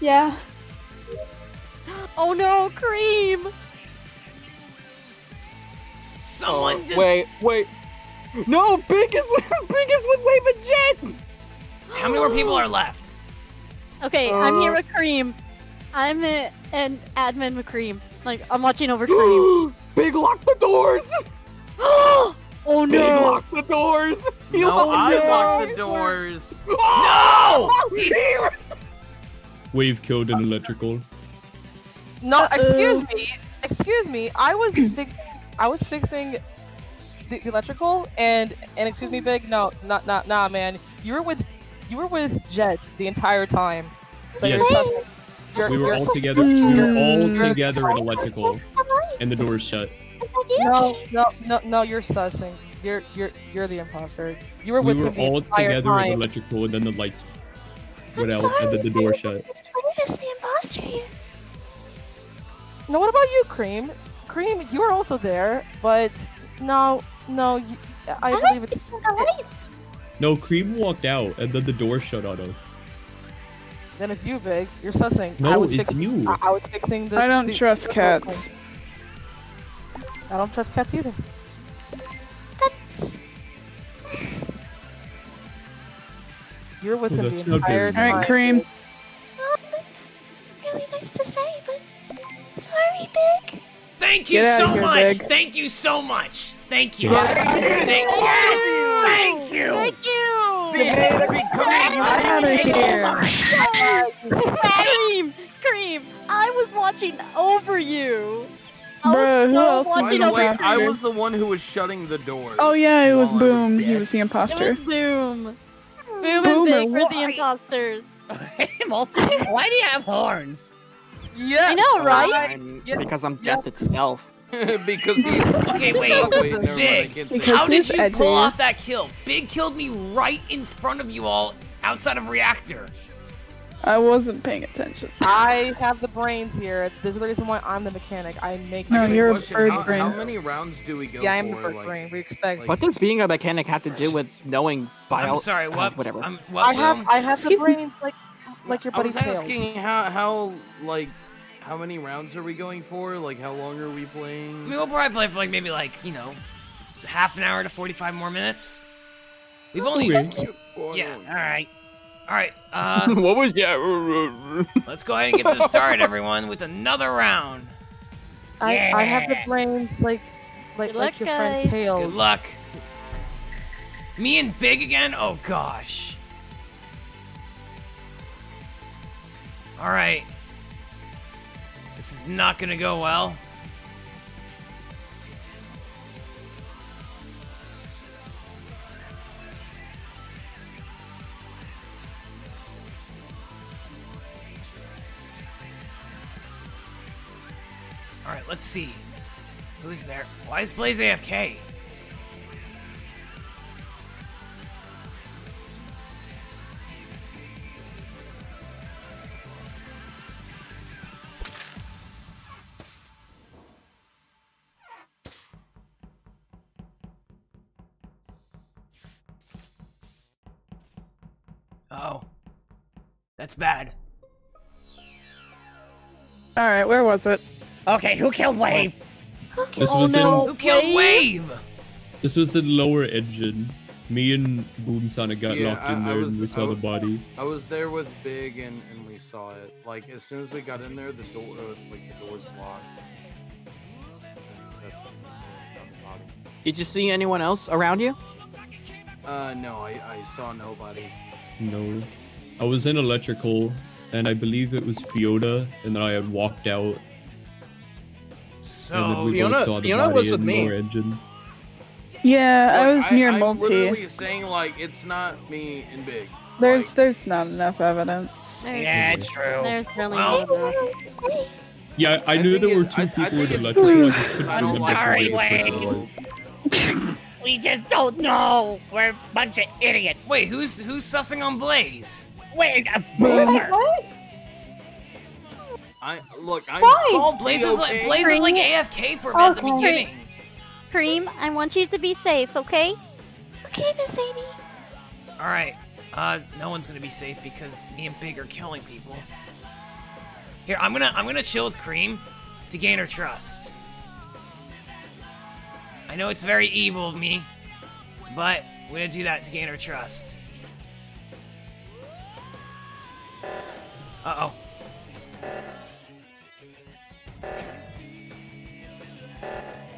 Yeah. Oh no, Cream! Someone just... Wait. No, Big is with Wave and Jet! How many more people are left? Okay, I'm here with Cream. I'm an admin with Cream. Like, I'm watching over Cream. Big locked the doors! Oh no! Big locked the doors! I locked the doors! No! Wave killed an electrical. No, excuse me. I was fixing... I was fixing the electrical, and excuse me, Big, no, man, you were with Jet the entire time. So yes. We were all together in electrical, and the door's shut. No, you're sussing. You're the imposter. You were with me the entire time. We were all together in electrical, and then the lights went out, and then the door shut. What is the imposter here? Now, what about you, Cream? Cream, you were also there, but no, I believe it's the lights. No, Cream walked out, and then the door shut on us. Then it's you, Big. You're sussing. No, it's you. I was fixing the. I don't trust cats. I don't trust cats either. That's... You're with him the entire time. Alright, Cream. Oh, that's really nice to say, but sorry, Big. Thank you so much. Thank you. Cream! I was watching over you! By the way, I was the one who was shutting the door. Oh yeah, it was Boom. He was the imposter. It was Boom. Boom and Big were the imposters. Why do you have horns? Yeah, I know, right? Because I'm death itself. Because okay, wait, Big, how did you pull off that kill? Big killed me right in front of you all, outside of reactor. I wasn't paying attention. I have the brains here. This is the reason why I'm the mechanic. I make. No, you're a bird brain. How many rounds do we go? Yeah, I'm the bird brain. We expect. What does being a mechanic have to do with knowing bio? I'm sorry, what? Whatever. I have the brains like your buddy Tails. I was asking how how many rounds are we going for? Like, how long are we playing? I mean, we'll probably play for like maybe like, you know, half an hour to 45 more minutes. We've only yeah. All right. What was that? Let's go ahead and get this started, everyone, with another round. I have to blame like your friend Tails. Good luck. Me and Big again? Oh gosh. All right. This is not gonna go well. All right, let's see. Who's there? Why is Blaze AFK? Oh, that's bad. All right, where was it? Okay, who killed Wave? Who killed Wave? This was the lower engine. Me and Boom Sonic got locked in there, and we saw the body. I was there with Big, and we saw it. Like as soon as we got in there, the door was locked. Did you see anyone else around you? No, I saw nobody. No, I was in electrical, and I believe it was Fiona, and then I had walked out. So Fiona was with me. Yeah, like, I was near Multi. I'm literally saying like it's not me and Big. There's not enough evidence. Yeah, it's true. There's really not. Yeah, I knew there were two people in electrical. Sorry, Wade. We just don't know. We're a bunch of idiots. Wait, who's sussing on Blaze? Wait, a boomer. Look, Blaze was like AFK for a bit at the beginning. Cream, I want you to be safe, okay? Okay, Miss Amy. All right. No one's gonna be safe because me and Big are killing people. Here, I'm gonna chill with Cream to gain her trust. I know it's very evil of me, but we're gonna do that to gain her trust. Uh-oh.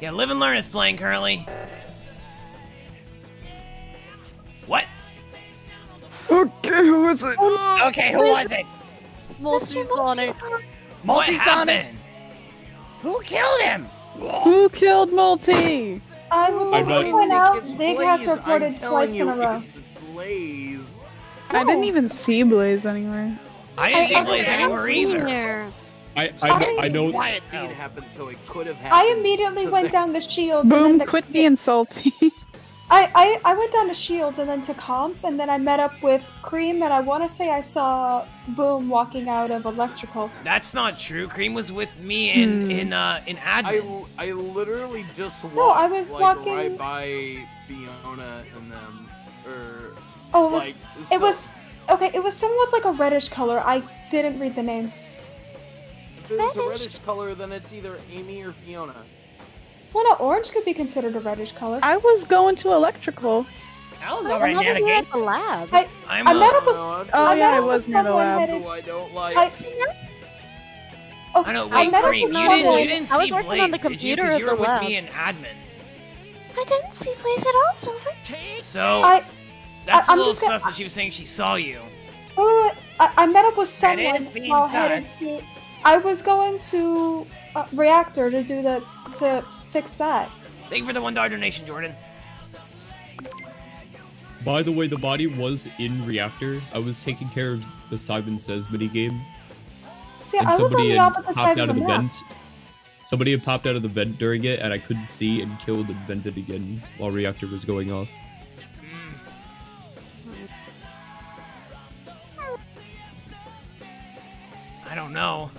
Yeah, Live and Learn is playing currently. What? Okay, who was it? Okay, who was it? Multisonic. What happened? Who killed him? Who killed Multi? I'm not even out. Big has reported twice in a row. Blaze. I didn't even see Blaze anywhere. I didn't see Blaze anywhere either. I don't. I happened, so it could have happened. I immediately went down to shields. Boom! Quit being salty. I went down to shields and then to comms, and then I met up with Cream, and I want to say I saw Boom walking out of electrical. That's not true. Cream was with me in admin. I literally just walked, no, I was like, walking right by Fiona and them. Or oh, it was somewhat like a reddish color. I didn't read the name. If it's a reddish color, then it's either Amy or Fiona. Well, no, orange could be considered a reddish color. I was going to electrical. I was already at the lab. I met up with. Oh yeah, I was near the lab. I don't like. I've seen that. I know. Wait, Cream, you didn't see Blaze, did you? Because you were with me in admin. I didn't see Blaze at all, Silver. So that's a little sus that she was saying she saw you. I met up with someone while headed to. I was going to reactor to do the fix that. Thank you for the $1 donation, Jordan. By the way, the body was in reactor. I was taking care of the Simon Says minigame. See, and I somebody was on the had popped out of the vent. Somebody had popped out of the vent during it, and I couldn't see and killed and vented again while reactor was going off. I don't know.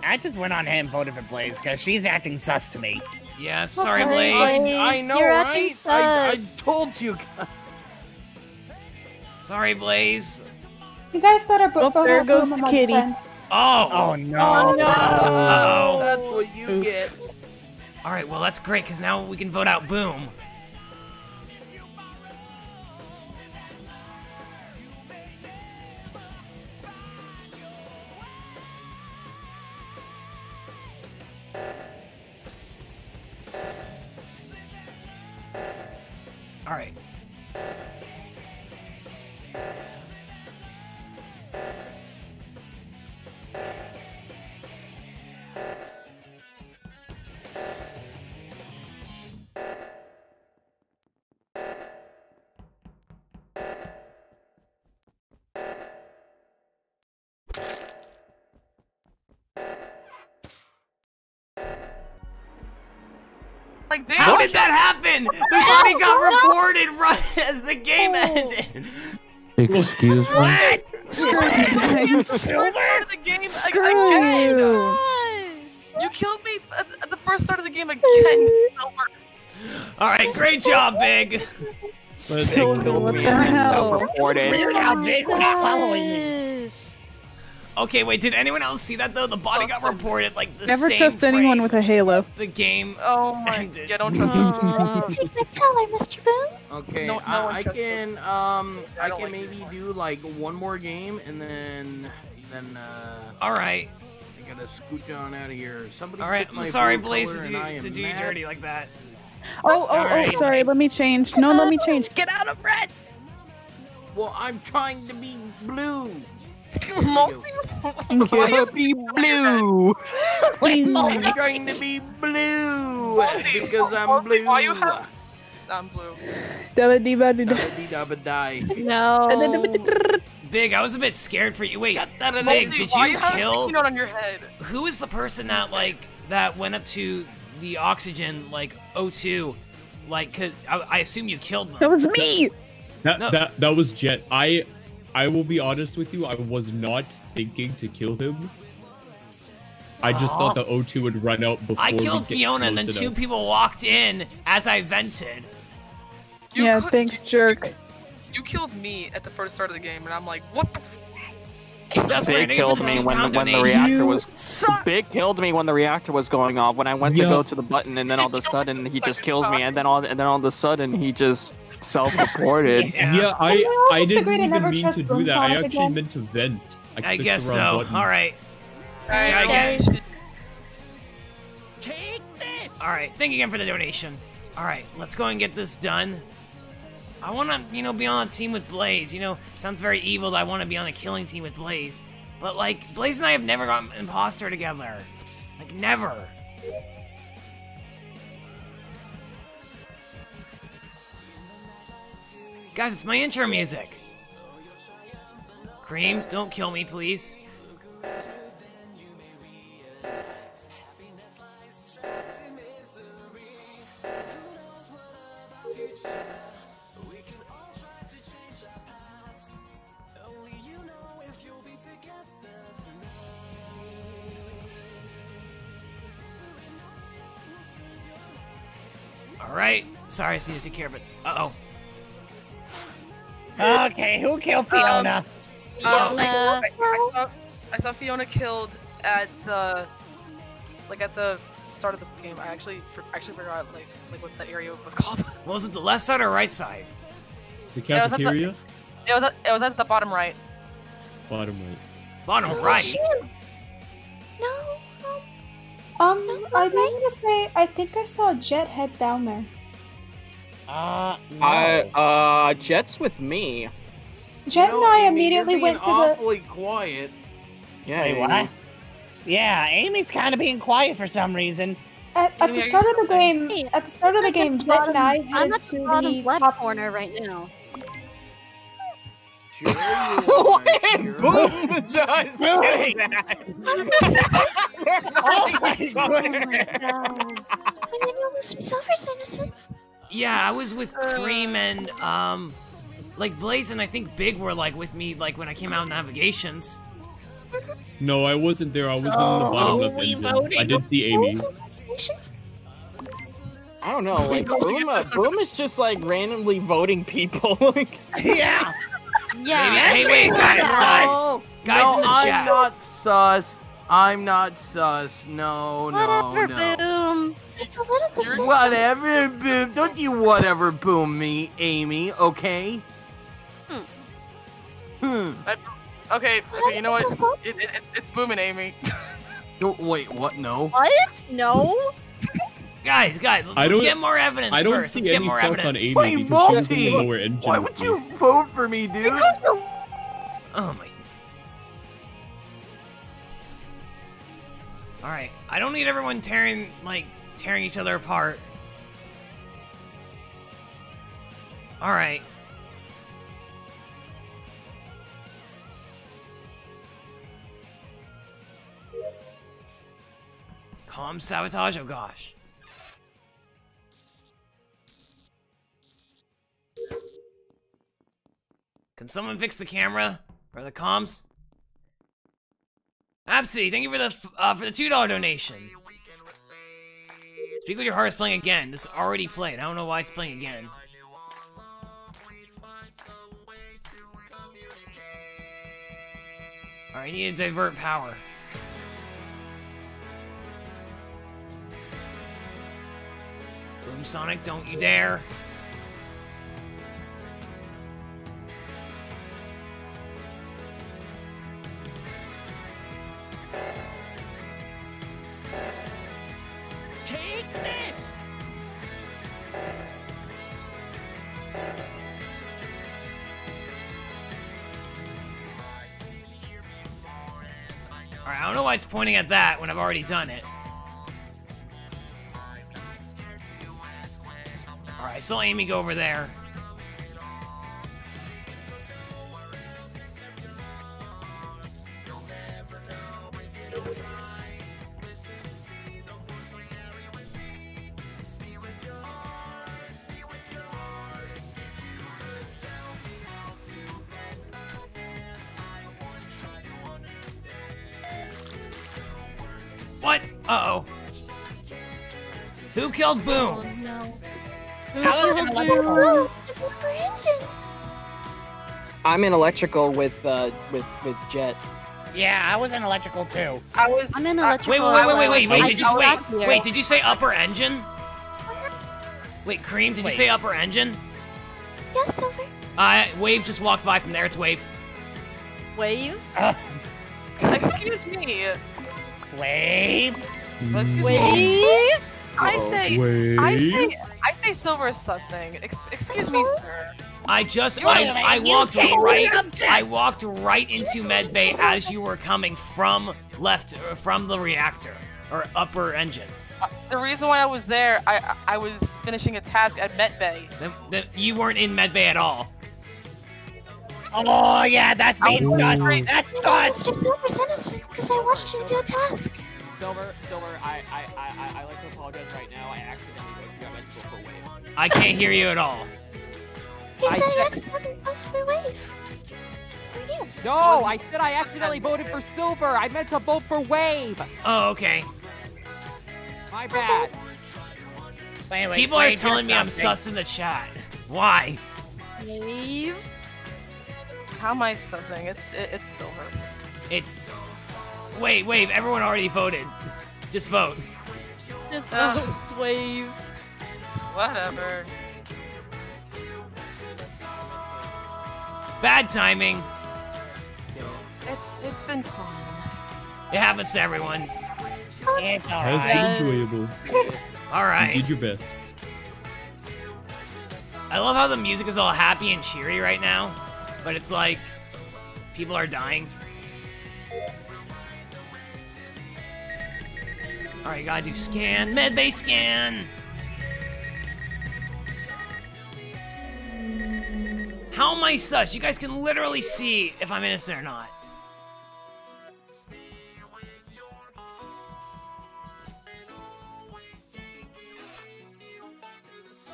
I just went on ahead and voted for Blaze because she's acting sus to me. Yeah, sorry, Blaze. I know, right? I told you guys. Sorry, Blaze. You guys better vote for her. There goes the kitty. Oh no! Oh, no. Uh-oh. That's what you get. All right, well that's great because now we can vote out Boom. All right. How did that happen? The body got reported right as the game ended. Excuse me. What? Screw you. You killed me at the first start of the game again. All right, great job, Big. What the hell? It's weird how Big was following you. Okay, wait, did anyone else see that, though? The body got reported, like, the same frame. Never trust anyone with a halo. The game ended. Yeah, don't trust me. Take the color, Mr. Boom. Okay, no, I can maybe do, like, one more game, and then Alright. I gotta scooch on out of here. Alright, I'm sorry, Blaze, to do you dirty like that. Oh, sorry, let me change. No, let me change. Get out of red! Well, I'm trying to be blue. Multi, be blue. I'm trying to be blue because I'm blue. I'm blue. No. Big, I was a bit scared for you. Wait, Big, did you kill? Who is the person that went up to the oxygen O2? Cause I assume you killed them. That was me. That was Jet. I will be honest with you, I was not thinking to kill him. I just thought the O2 would run out before I killed Fiona, and then two people walked in as I vented. Yeah, thanks, jerk. You killed me at the first start of the game, and I'm like, what the f- That's Big killed me when the reactor was... Big killed me when the reactor was going off, when I went to go to the button, and then all of a sudden he just killed me, and then all of a sudden he just... self-reported. Yeah, I didn't even mean to do that. I actually meant to vent. I guess so. All right. Take this. All right. Thank you again for the donation. All right. Let's go and get this done. I want to, be on a team with Blaze. Sounds very evil. I want to be on a killing team with Blaze. But like, Blaze and I have never gotten imposter together. Like, never. Guys, it's my intro music. Cream, don't kill me, please. Alright. Sorry, I didn't take care of it. Uh-oh. Okay, who killed Fiona? I saw Fiona killed at the start of the game. I actually forgot like what that area was called. Well, was it the left side or right side? The cafeteria. It was at the bottom right. Bottom right. Bottom so right. No. I meant to say I think I saw Jet head down there. No. Jet's with me. Jet and I immediately went to awfully quiet. Yeah. Wait, what? Yeah, Amy's kind of being quiet for some reason. At the start of the game, Jet and I headed to the top corner right now. Sure. Boom! Just take that! Oh my God! Silver's innocent. Yeah, I was with Cream and like Blaze and I think Big were like with me like when I came out in Navigations. No, I wasn't there. I was in the bottom of the. I did see Amy. I don't know. Like Boom is just like randomly voting people. Like yeah. Yeah. Hey, wait, guys, in the chat. I'm not sus. No. Boom. It's a little suspicious. Whatever, Boom. Don't you whatever Boom me, Amy, okay? Okay, you know what? It's Boom and Amy. Wait, what? No. What? No? Guys, let's get more evidence first. I don't see any thoughts on Amy. Wait, Multi! Why would you vote for me, dude? Oh my... Alright, I don't need everyone tearing each other apart. Alright. Calm sabotage? Oh gosh. Can someone fix the camera or the comms? Absi, thank you for the $2 donation. Speak with your heart is playing again. This already played. I don't know why it's playing again. All right, I need to divert power. Boom Sonic, don't you dare! Take this! Alright, I don't know why it's pointing at that when I've already done it. Alright, I saw Amy go over there. Who killed Boom? Oh, no. I'm in electrical with Jet. Yeah, I was in electrical too. I'm in electrical. Wait! Did you say upper engine? Wait, Cream, did you say upper engine? Yes, Silver. Wave just walked by from there. It's Wave. Wave? Excuse me. Wave. Excuse me. Wave. I say Silver is sussing. Excuse me, sir. I walked right into medbay as you were coming from the reactor or upper engine. The reason why I was there, I was finishing a task at medbay. You weren't in medbay at all. Oh yeah, that's being sus. That's sus. Silver was innocent because I watched you do a task. Silver, I like to apologize right now. I accidentally got my vocal wave. I can't hear you at all. He said he accidentally voted for Wave. For you. No, I said I accidentally voted for Silver. I meant to vote for Wave. Oh, okay. My bad. Wait, people are telling me I'm sus in the chat. Why? Wave? How am I sussing? It's Silver. It's... Wait, Wave, everyone already voted. Just vote. Just vote, Wave. Whatever. Bad timing. It's been fun. It happens to everyone. It's all right. Has been enjoyable. All right. You did your best. I love how the music is all happy and cheery right now, but it's like people are dying. All right, gotta do scan, medbay scan. How am I sus? You guys can literally see if I'm innocent or not.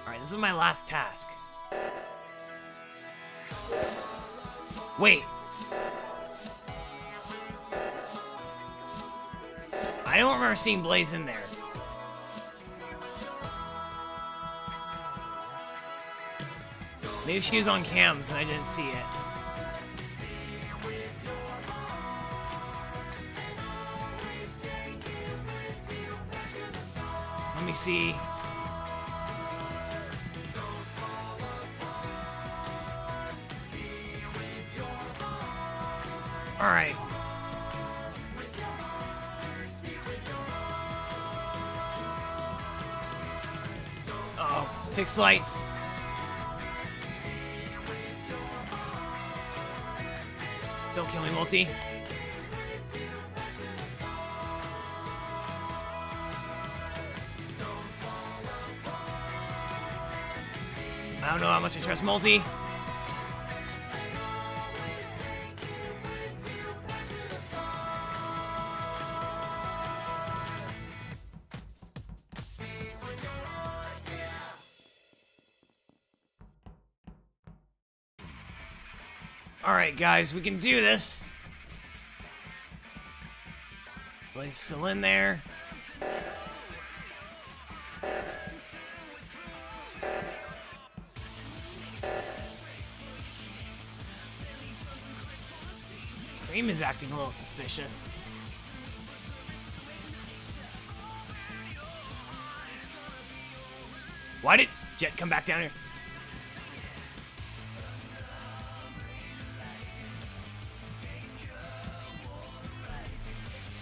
Alright, this is my last task. Wait. I don't remember seeing Blaze in there. Maybe she was on cams and I didn't see it. Let me see. All right. Uh-oh, fix lights. Don't kill me, Multi. I don't know how much I trust Multi. Alright guys, we can do this. Blaze still in there. Cream is acting a little suspicious. Why did Jet come back down here?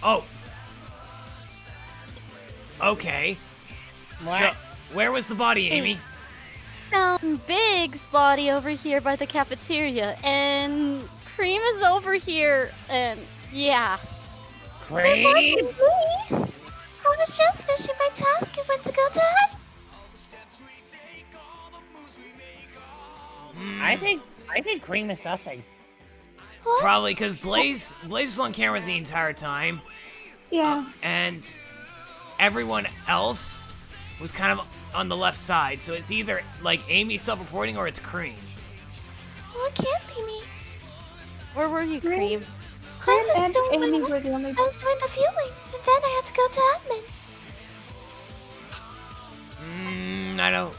Oh. Okay. What? So, where was the body, Amy? Big's body over here by the cafeteria, and Cream is over here, and yeah. Cream? It wasn't me. I was just finishing my task and went to go to bed. I think Cream is sussing. What? Probably because Blaze was on cameras the entire time. Yeah. And everyone else was kind of on the left side, so it's either like Amy self-reporting or it's Cream. Well, it can't be me. Where were you, Cream? I was doing the fueling, and then I had to go to admin. I don't.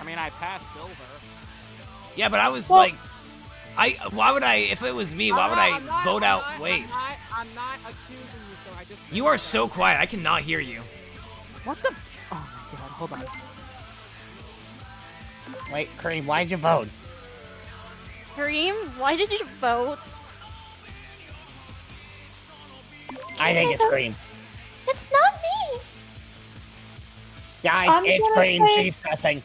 I mean, I passed Silver. Yeah, but I was why would I? If it was me, why would I vote out Wave? I'm not accusing you, so I just. You are so quiet. I cannot hear you. What the? Oh my god! Hold on. Wait, Cream, why did you vote? Cream, why did you vote? I think it's Cream. It's not me. Guys, it's Cream. She's cussing.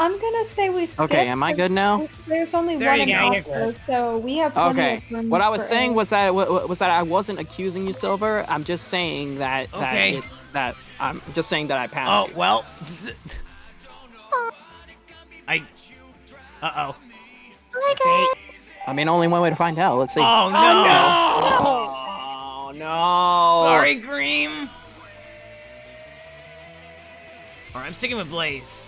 I'm gonna say we skipped. Okay, am I good now? There's only one imposter, so we have plenty of room. What I was saying was that I wasn't accusing you, Silver. I'm just saying that I'm just saying that I passed. Oh well. I mean, only one way to find out. Let's see. Oh no! Oh no! Oh, no. Sorry, Cream. All right, I'm sticking with Blaze.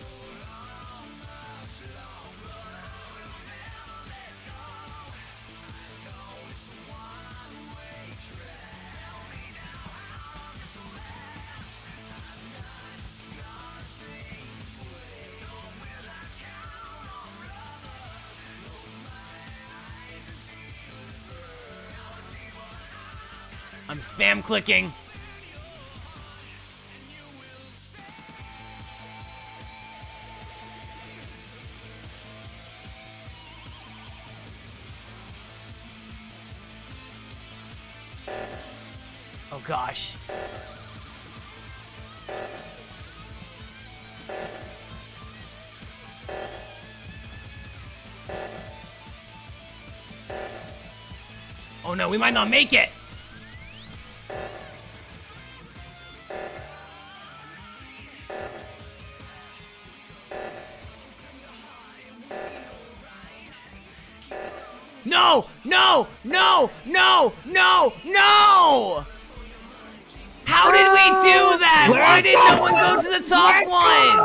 I'm spam clicking. Oh gosh. Oh no, we might not make it. No! No! No! No! No! No! How did we do that? Why did no one go to the top one?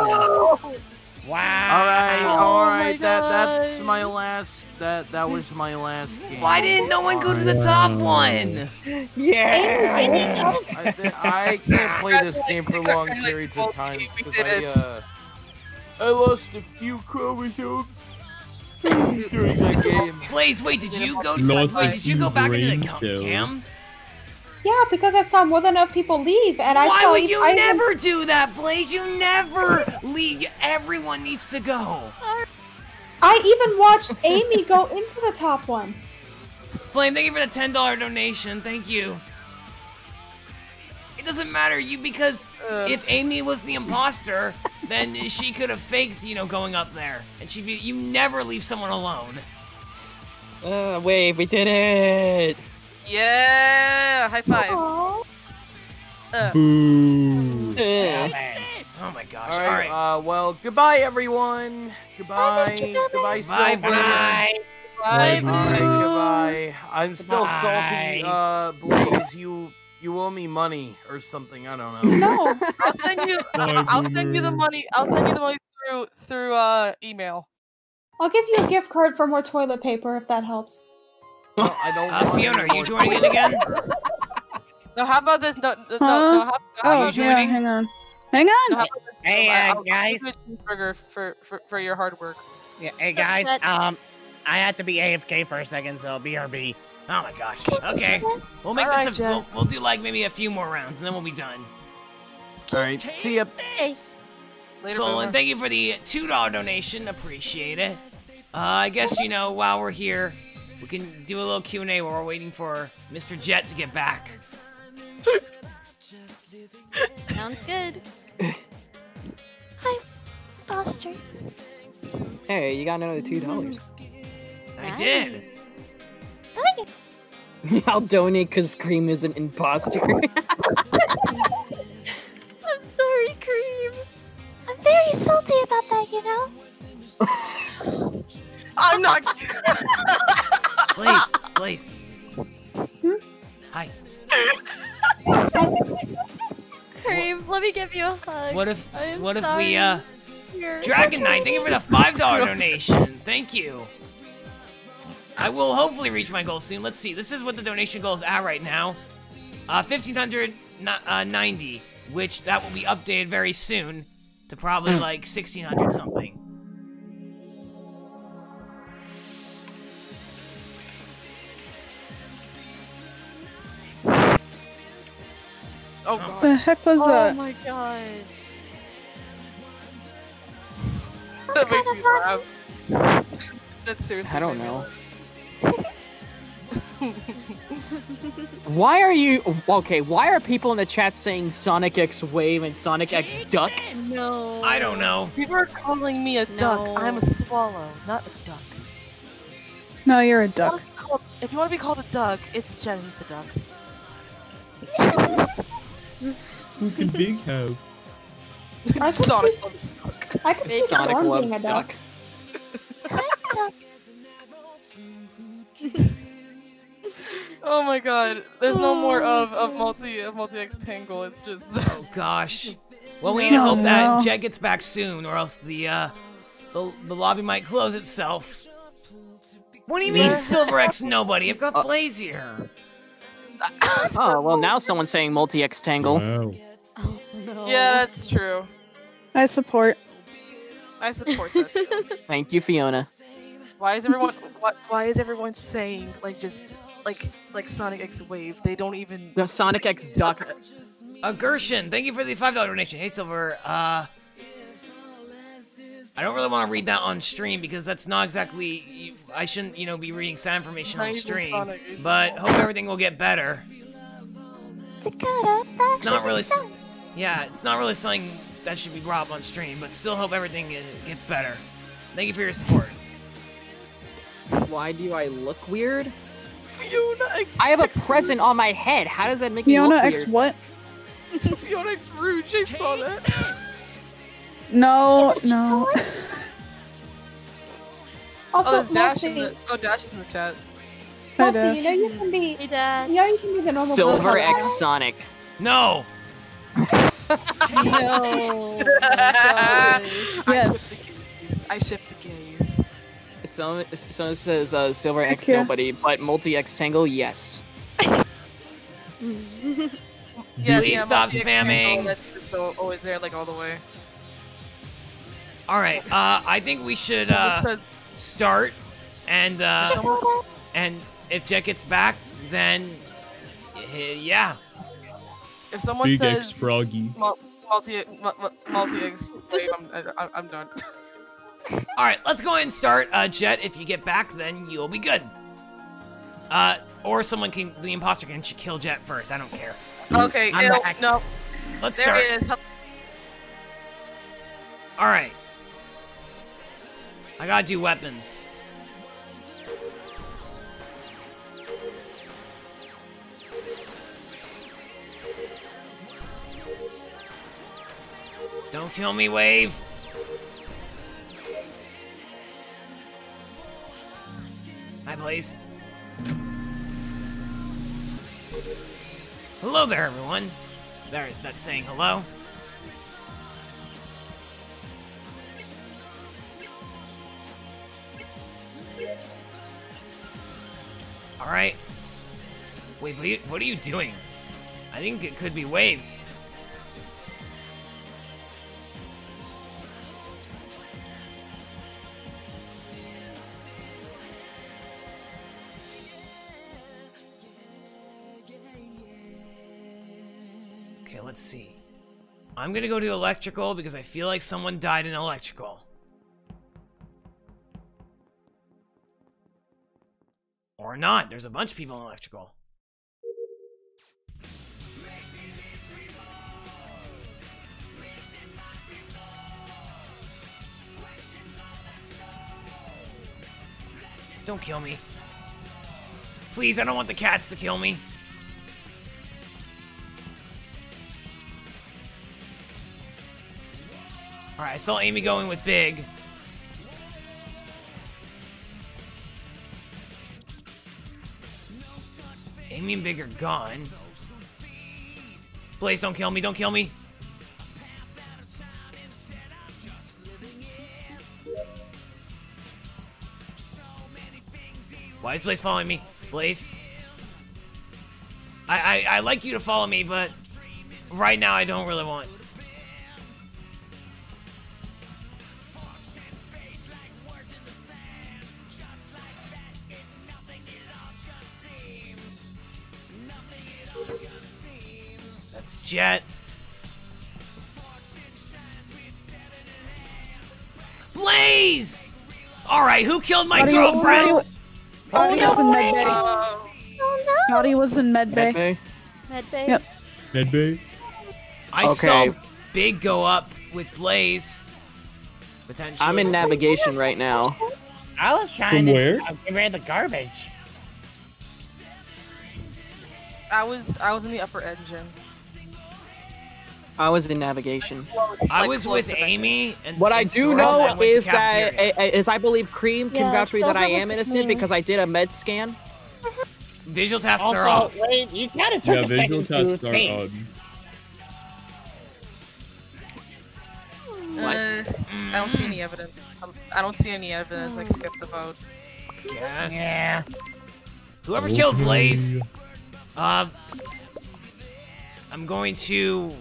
Wow! All right, all right. That's my last. That was my last game. Why didn't no one go to the top one? Yeah. I can't play this game for long periods of time because I lost a few chromosomes. During that game. Blaze, wait, did you go back into the cam? Yeah, because I saw more than enough people leave, and I. Why would you never do that, Blaze? You never leave. Everyone needs to go. I even watched Amy go into the top one. Flame, thank you for the $10 donation. Thank you. It doesn't matter because if Amy was the imposter, then she could have faked, you know, going up there, and she'd be. You never leave someone alone. Wave, we did it! Yeah, high five. Boo! Oh my gosh! All right. Well, goodbye everyone. Goodbye. Goodbye. Bye. Bye. Bye. Goodbye. I'm still salty. Blaze, you. You owe me money or something. I don't know. No, I'll send you the money. I'll send you the money through email. I'll give you a gift card for more toilet paper if that helps. No, I don't. Fiona, are you joining it again? No, how about this? Are you joining? Yeah, hang on. Hang on. No, hey guys. For your hard work. Yeah. Hey guys. I had to be AFK for a second, so BRB. Oh my gosh. Okay. We'll make this a, we'll do like maybe a few more rounds and then we'll be done. Alright. See ya. Solon, thank you for the $2 donation. Appreciate it. I guess, you know, while we're here, we can do a little Q&A while we're waiting for Mr. Jet to get back. Sounds good. Hi, Foster. Hey, you got another $2. I did. I'll donate because Cream is an imposter. I'm sorry, Cream. I'm very salty about that, you know? I'm not. Blaze. Hmm? Hi. Cream, let me give you a hug. What if we Dragon Knight, thank you for the $5 donation. Thank you. I will hopefully reach my goal soon. Let's see. This is what the donation goal is at right now. 1,590, which that will be updated very soon to probably like 1,600 something. Oh, what the heck was that? Oh my gosh. That makes me laugh. That's seriously. I don't know. Why are you... Okay, why are people in the chat saying Sonic X Wave and Sonic X Duck? No. I don't know. People are calling me a duck. I'm a swallow, not a duck. No, you're a duck. If you want to be called a duck, it's Jen who's the duck. Who can Big have? I could Sonic loves a duck. I could see Sonic loves a duck. Oh my god, there's no more of multi-X Tangle, it's just... Oh gosh. Well, we need to hope that Jet gets back soon, or else the lobby might close itself. What do you mean, Silver X Nobody? I've got Blaze here. Oh, well now someone's saying multi-X Tangle. No. Oh, no. Yeah, that's true. I support. I support that too. Thank you, Fiona. Why is everyone? Why is everyone saying like Sonic X Wave? They don't even. The Sonic X Duck. Gershon, thank you for the $5 donation. Hey Silver, I don't really want to read that on stream because that's not exactly. I shouldn't, you know, be reading sad information on stream. But hope everything will get better. It's not really. Yeah, it's not really something that should be brought up on stream. But still, hope everything gets better. Thank you for your support. Why do I look weird? Fiona X. I have a present on my head. How does that make me look weird? Fiona X what? Fiona X Rouge. I saw that. No, no. Also, Dash in the, Dash is in the chat. Dash. You know you can be. Hey, Dash. You know you can be the normal. Silver X Sonic. No. No. Oh yes. I ship the gays. Someone says Silver X Nobody, but multi-X Tangle, yes. Please stop spamming. That's just always there, like all the way. All right, I think we should start, and if Jet gets back, then yeah. If someone Big says X Froggy, multi-X, I'm done. Alright, let's go ahead and start. Jet, if you get back, then you'll be good. Or someone can, the imposter can kill Jet first. I don't care. Okay, no. Let's start. There it is. Alright. I gotta do weapons. Don't kill me, Wave. Hi, Blaze. Hello there, everyone. There, that's saying hello. All right. Wave, what are you doing? I think it could be Wave. Let's see. I'm gonna go to electrical because I feel like someone died in electrical. Or not. There's a bunch of people in electrical. Don't kill me. Please, I don't want the cats to kill me. Alright, I saw Amy going with Big. Amy and Big are gone. Blaze, don't kill me, don't kill me. Why is Blaze following me? Blaze? I like you to follow me, but right now I don't really want. Jet. Blaze! Alright, who killed my girlfriend? Oh, no. Naughty was in Medbay. Medbay? Medbay? Yep. Medbay? I saw Big go up with Blaze. Potentially. I'm in navigation right now. I was trying to get rid of the garbage. I was in the upper engine. I was in navigation. I was with Amy. And what I do know is that I believe Cream can vouch for me that I am innocent because I did a med scan. Visual tasks are off. Wait, you gotta turn the visual tasks are on. I don't see any evidence. I don't see any evidence. I skipped the vote. Yes. Yeah. Whoever killed Blaze. I'm going to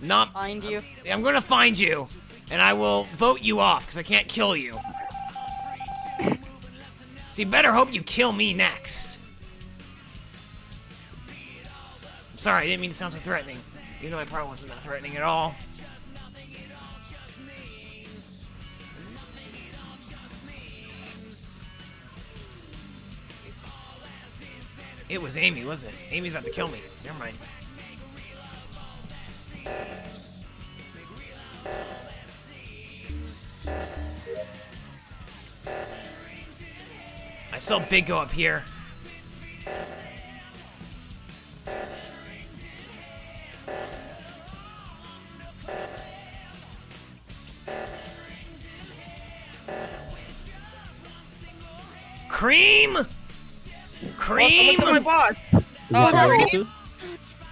not find you. I'm going to find you, and I will vote you off because I can't kill you. So you better hope you kill me next. I'm sorry, I didn't mean to sound so threatening. Even though I probably wasn't that threatening at all. It was Amy, wasn't it? Amy's about to kill me. Never mind. I saw Big go up here. Cream! Cream! Oh, my boss. Oh,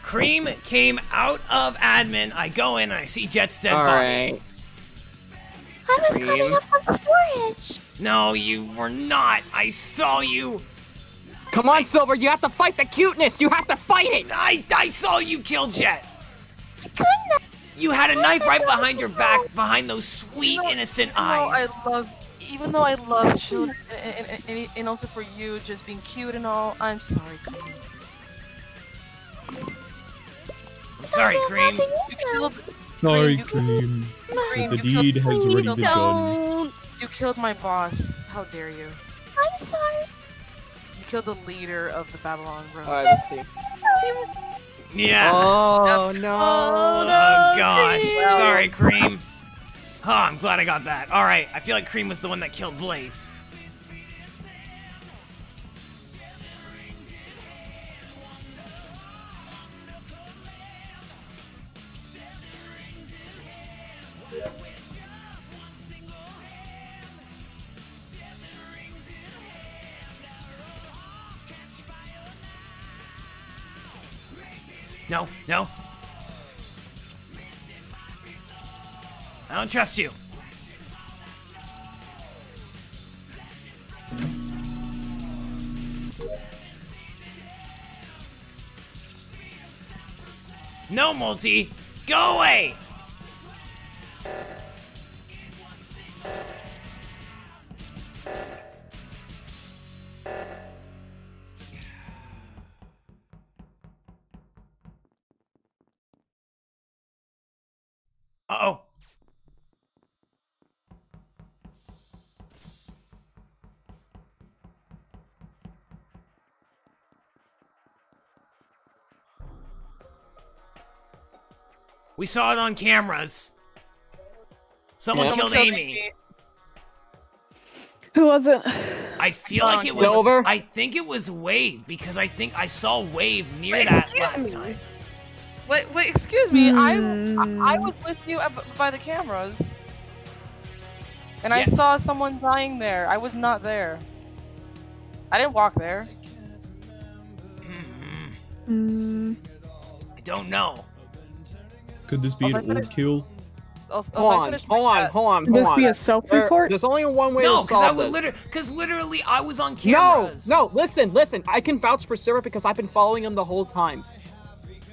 Cream came out of admin. I go in and I see Jet's dead body. Right. I was coming up from storage. No, you were not. I saw you. Come on, Silver. You have to fight the cuteness. You have to fight it. I saw you kill Jet. I couldn't. You had a knife right behind your back, behind those sweet, innocent eyes. Oh, I love. Even though I love children, and also for you, just being cute and all, I'm sorry, Cream. I'm sorry, Cream. Sorry, Cream. The deed has already begun. You killed my boss. How dare you? I'm sorry. You killed the leader of the Babylon Road. Alright, let's see. Yeah. Oh, no. Oh, gosh. Cream. Sorry, Cream. Oh, I'm glad I got that. Alright, I feel like Cream was the one that killed Blaze. No, no. I don't trust you. No, Multi! Go away! Uh-oh. We saw it on cameras. Someone killed Amy. Who was it? I feel like it was Silver. I think it was Wave because I think I saw Wave near that last time. Wait, excuse me. I was with you by the cameras. And I saw someone dying there. I was not there. I didn't walk there. I don't know. Could this be an old kill? Hold on. Could this be a self-report? There's only one way to solve this. No, because literally I was on cameras. No, listen. I can vouch for Silver because I've been following him the whole time.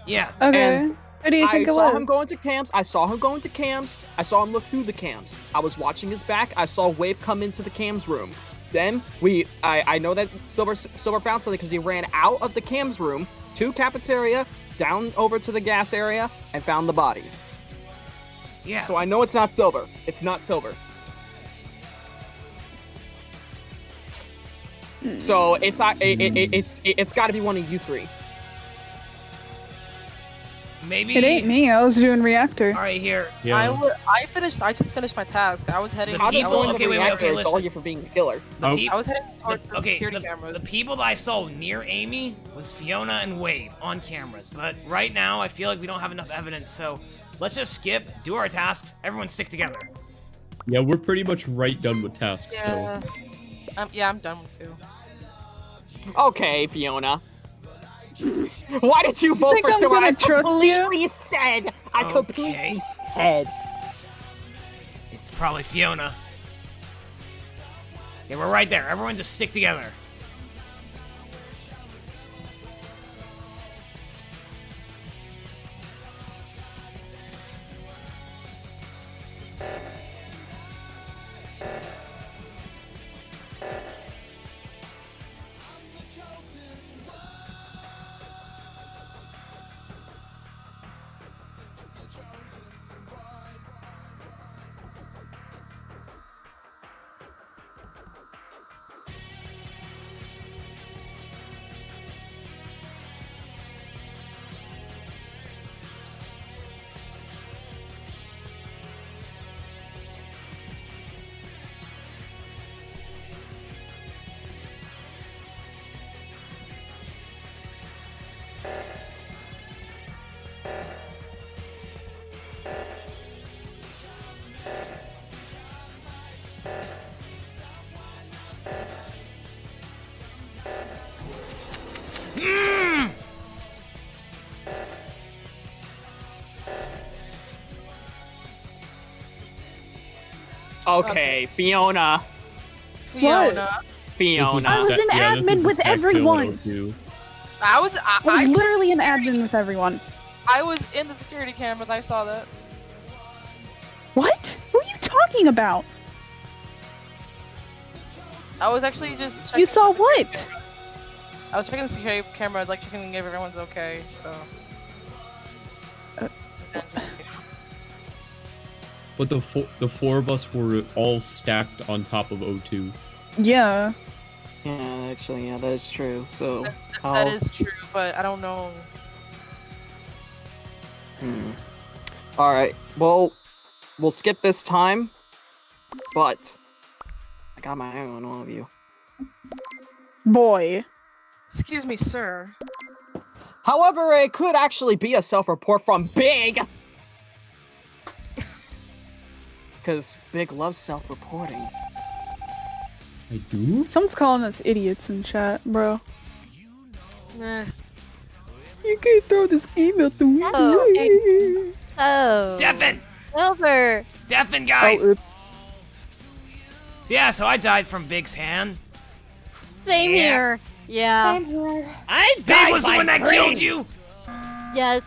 Yeah. Okay. What do you think it was? I saw him going to cams. I saw him look through the cams. I was watching his back. I saw Wave come into the cams room. Then I know that Silver found something because he ran out of the cams room to cafeteria, down over to the gas area, and found the body. Yeah. So I know it's not Silver. So it's got to be one of you three. Maybe it ain't me. I was doing reactor. All right, here. Yeah. I just finished my task. I was heading. The people. Okay, wait, okay. Listen. All you for being a killer. I was heading towards the security cameras. The people that I saw near Amy was Fiona and Wave on cameras. But right now, I feel like we don't have enough evidence. So let's just skip, do our tasks. Everyone stick together. Yeah, we're pretty much done with tasks. Yeah. So. Yeah, I'm done with two. Okay, Fiona. Why did you vote for someone I completely said? I completely said. It's probably Fiona. Yeah, we're right there. Everyone just stick together. Okay, Fiona. Fiona. I was an admin with everyone. I was literally an admin with everyone. I was in the security cameras. I saw that. What? What are you talking about? I was actually just checking. You saw what? Camera. I was checking the security cameras, like checking if everyone's okay. So. But the four of us were all stacked on top of O2. Yeah. Yeah, actually, yeah, that is true. So that is true, but I don't know. All right. Well, we'll skip this time. But I got my eye on all of you. Boy. Excuse me, sir. However, it could actually be a self-report from Big. Because Big loves self-reporting. I do? Someone's calling us idiots in chat, bro. Nah. You can't throw this email to me. Oh. Deafen! Silver! Deafen, guys! Oh, so, yeah, so I died from Big's hand. Same here. Yeah. Same here. Big was the one that killed you! Yes.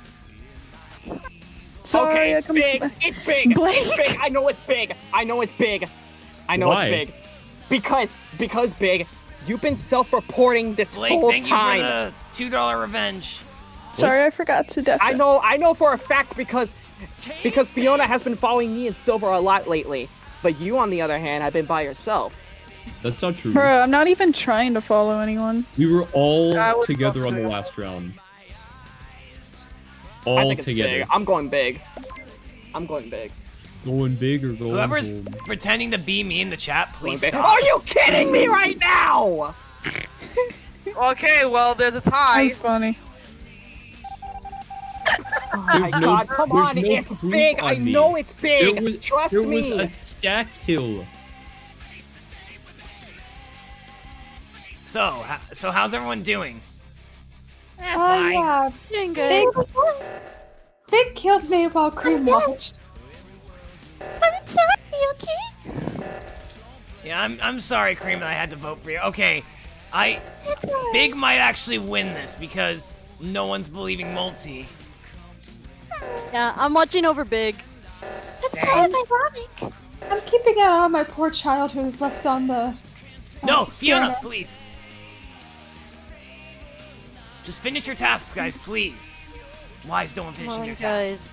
Sorry, okay, Big. It's Big. It's Big. I know it's Big. I know it's Big. I know it's Big. Because Big, you've been self-reporting this whole time. Blake, thank you for the $2 revenge. Sorry, I forgot to death. I know for a fact because Fiona has been following me and Silver a lot lately. But you, on the other hand, have been by yourself. That's not true. Bro, I'm not even trying to follow anyone. We were all together on the last round. All together. Big. I'm going Big. I'm going Big. Going Big or going Whoever's home. Pretending to be me in the chat, please stop. Are you kidding me right now? Okay, well, there's a tie. That's funny. Oh my God, come on. No, it's Big. I know it's Big. Trust me. There was a stack hill. So how's everyone doing? Oh yeah, doing good. Big killed me while Cream watched. I'm sorry, okay? Yeah, I'm sorry, Cream, that I had to vote for you. Okay, Big might actually win this because no one's believing Multi. Yeah, I'm watching over Big. That's kind of ironic. I'm keeping an eye on my poor child who is left on the. No, Fiona, please. Just finish your tasks, guys, please. Why is no one finishing your tasks?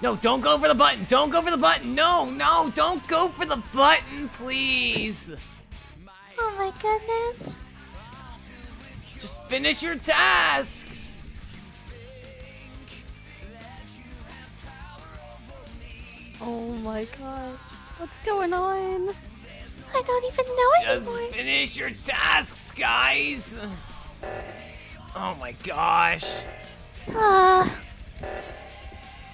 No, don't go for the button. Don't go for the button. No, don't go for the button, please. Oh my goodness. Just finish your tasks! Oh my gosh. What's going on? I don't even know anymore. Just finish your tasks, guys! Oh my gosh.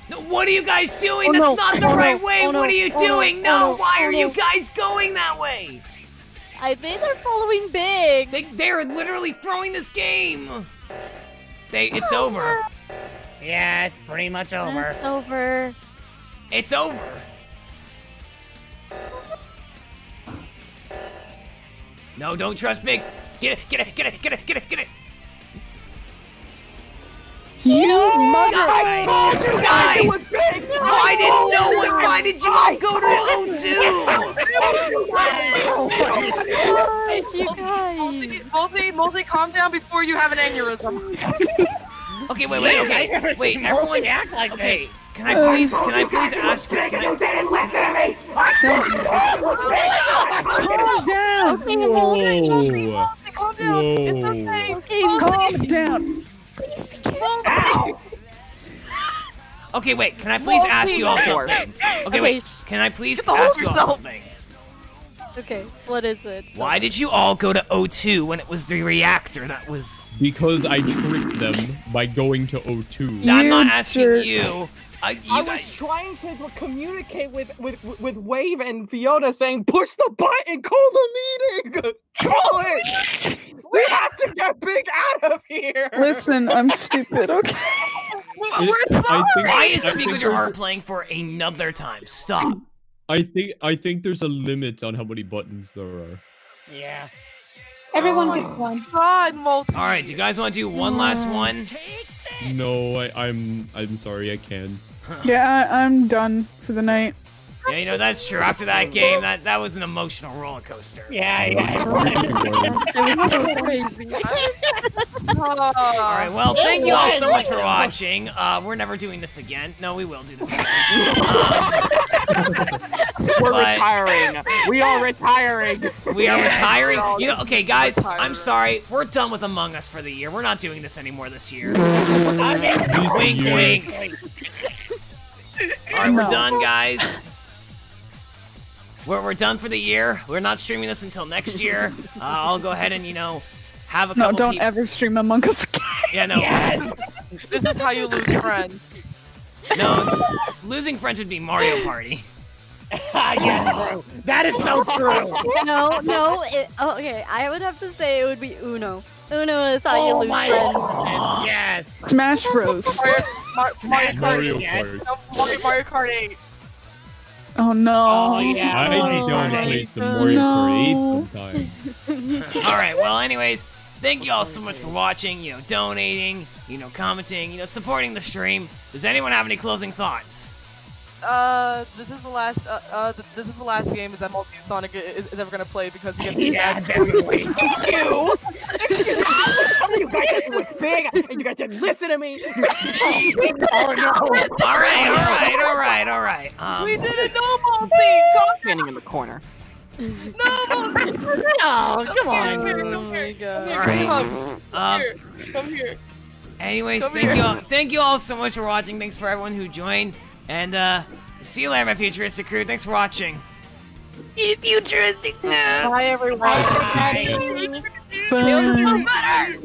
No, what are you guys doing? That's not the right way! What are you doing? Why are you guys going that way? I think they're following Big. They're literally throwing this game. It's over. Yeah, it's pretty much over. It's over. It's over. No, don't trust Big. Get it. Why didn't no one, why did y'all go to O2? Multi, calm down before you have an aneurysm. Okay, wait, everyone act like okay. Can I please ask you, can I listen to me? Calm down! Calm down! It's okay! Calm down! Please be careful! Okay, wait, can I please ask you all something? Okay, wait, can I please ask you all something? Okay, what is it? Why did you all go to O2 when it was the reactor that was... Because I tricked them by going to O2. I'm not asking you. I was trying to communicate with Wave and Fiona saying, push the button, call the meeting! Call it! We have to get Big out of here! Listen, I'm stupid, okay? We're sorry! Why is Speak With Your Heart playing for another time? Stop. I think there's a limit on how many buttons there are. Yeah. Everyone gets one. God, Multi. All right, do you guys want to do one last one? No, I'm sorry, I can't. Yeah, I'm done for the night. Yeah, you know that's true. After that game, that was an emotional roller coaster. Yeah. Crazy. All right, well, thank you all so much for watching. We're never doing this again. No, we will do this again. We are retiring. You know, okay, guys, I'm sorry. We're done with Among Us for the year. We're not doing this anymore this year. Wink, wink. All right, we're done, guys. We're done for the year. We're not streaming this until next year. I'll go ahead and, you know, have a couple people. No, don't ever stream Among Us again. Yeah, no. Yes. This is how you lose friends. No, losing friends would be Mario Party. Yeah, true. That is so true. No, okay, I would have to say it would be Uno. Uno is how you lose friends. Oh, yes. Smash Bros. Mario Kart 8. Oh no! Oh, yeah. I need to donate some more for 8 sometime. All right. Well, anyways, thank you all so much for watching. You know, donating. You know, commenting. You know, supporting the stream. Does anyone have any closing thoughts? This is the last. This is the last game that Multisonic is ever gonna play because he gets mad. Thank you. You guys was big, and you guys didn't listen to me. Oh no! All right. We did a normal thing. Standing in the corner. No, come on! Come here. Anyways, thank you all so much for watching. Thanks for everyone who joined. And, see you later, my futuristic crew. Thanks for watching. Futuristic crew! Bye, everyone. Bye. Bye. Bye.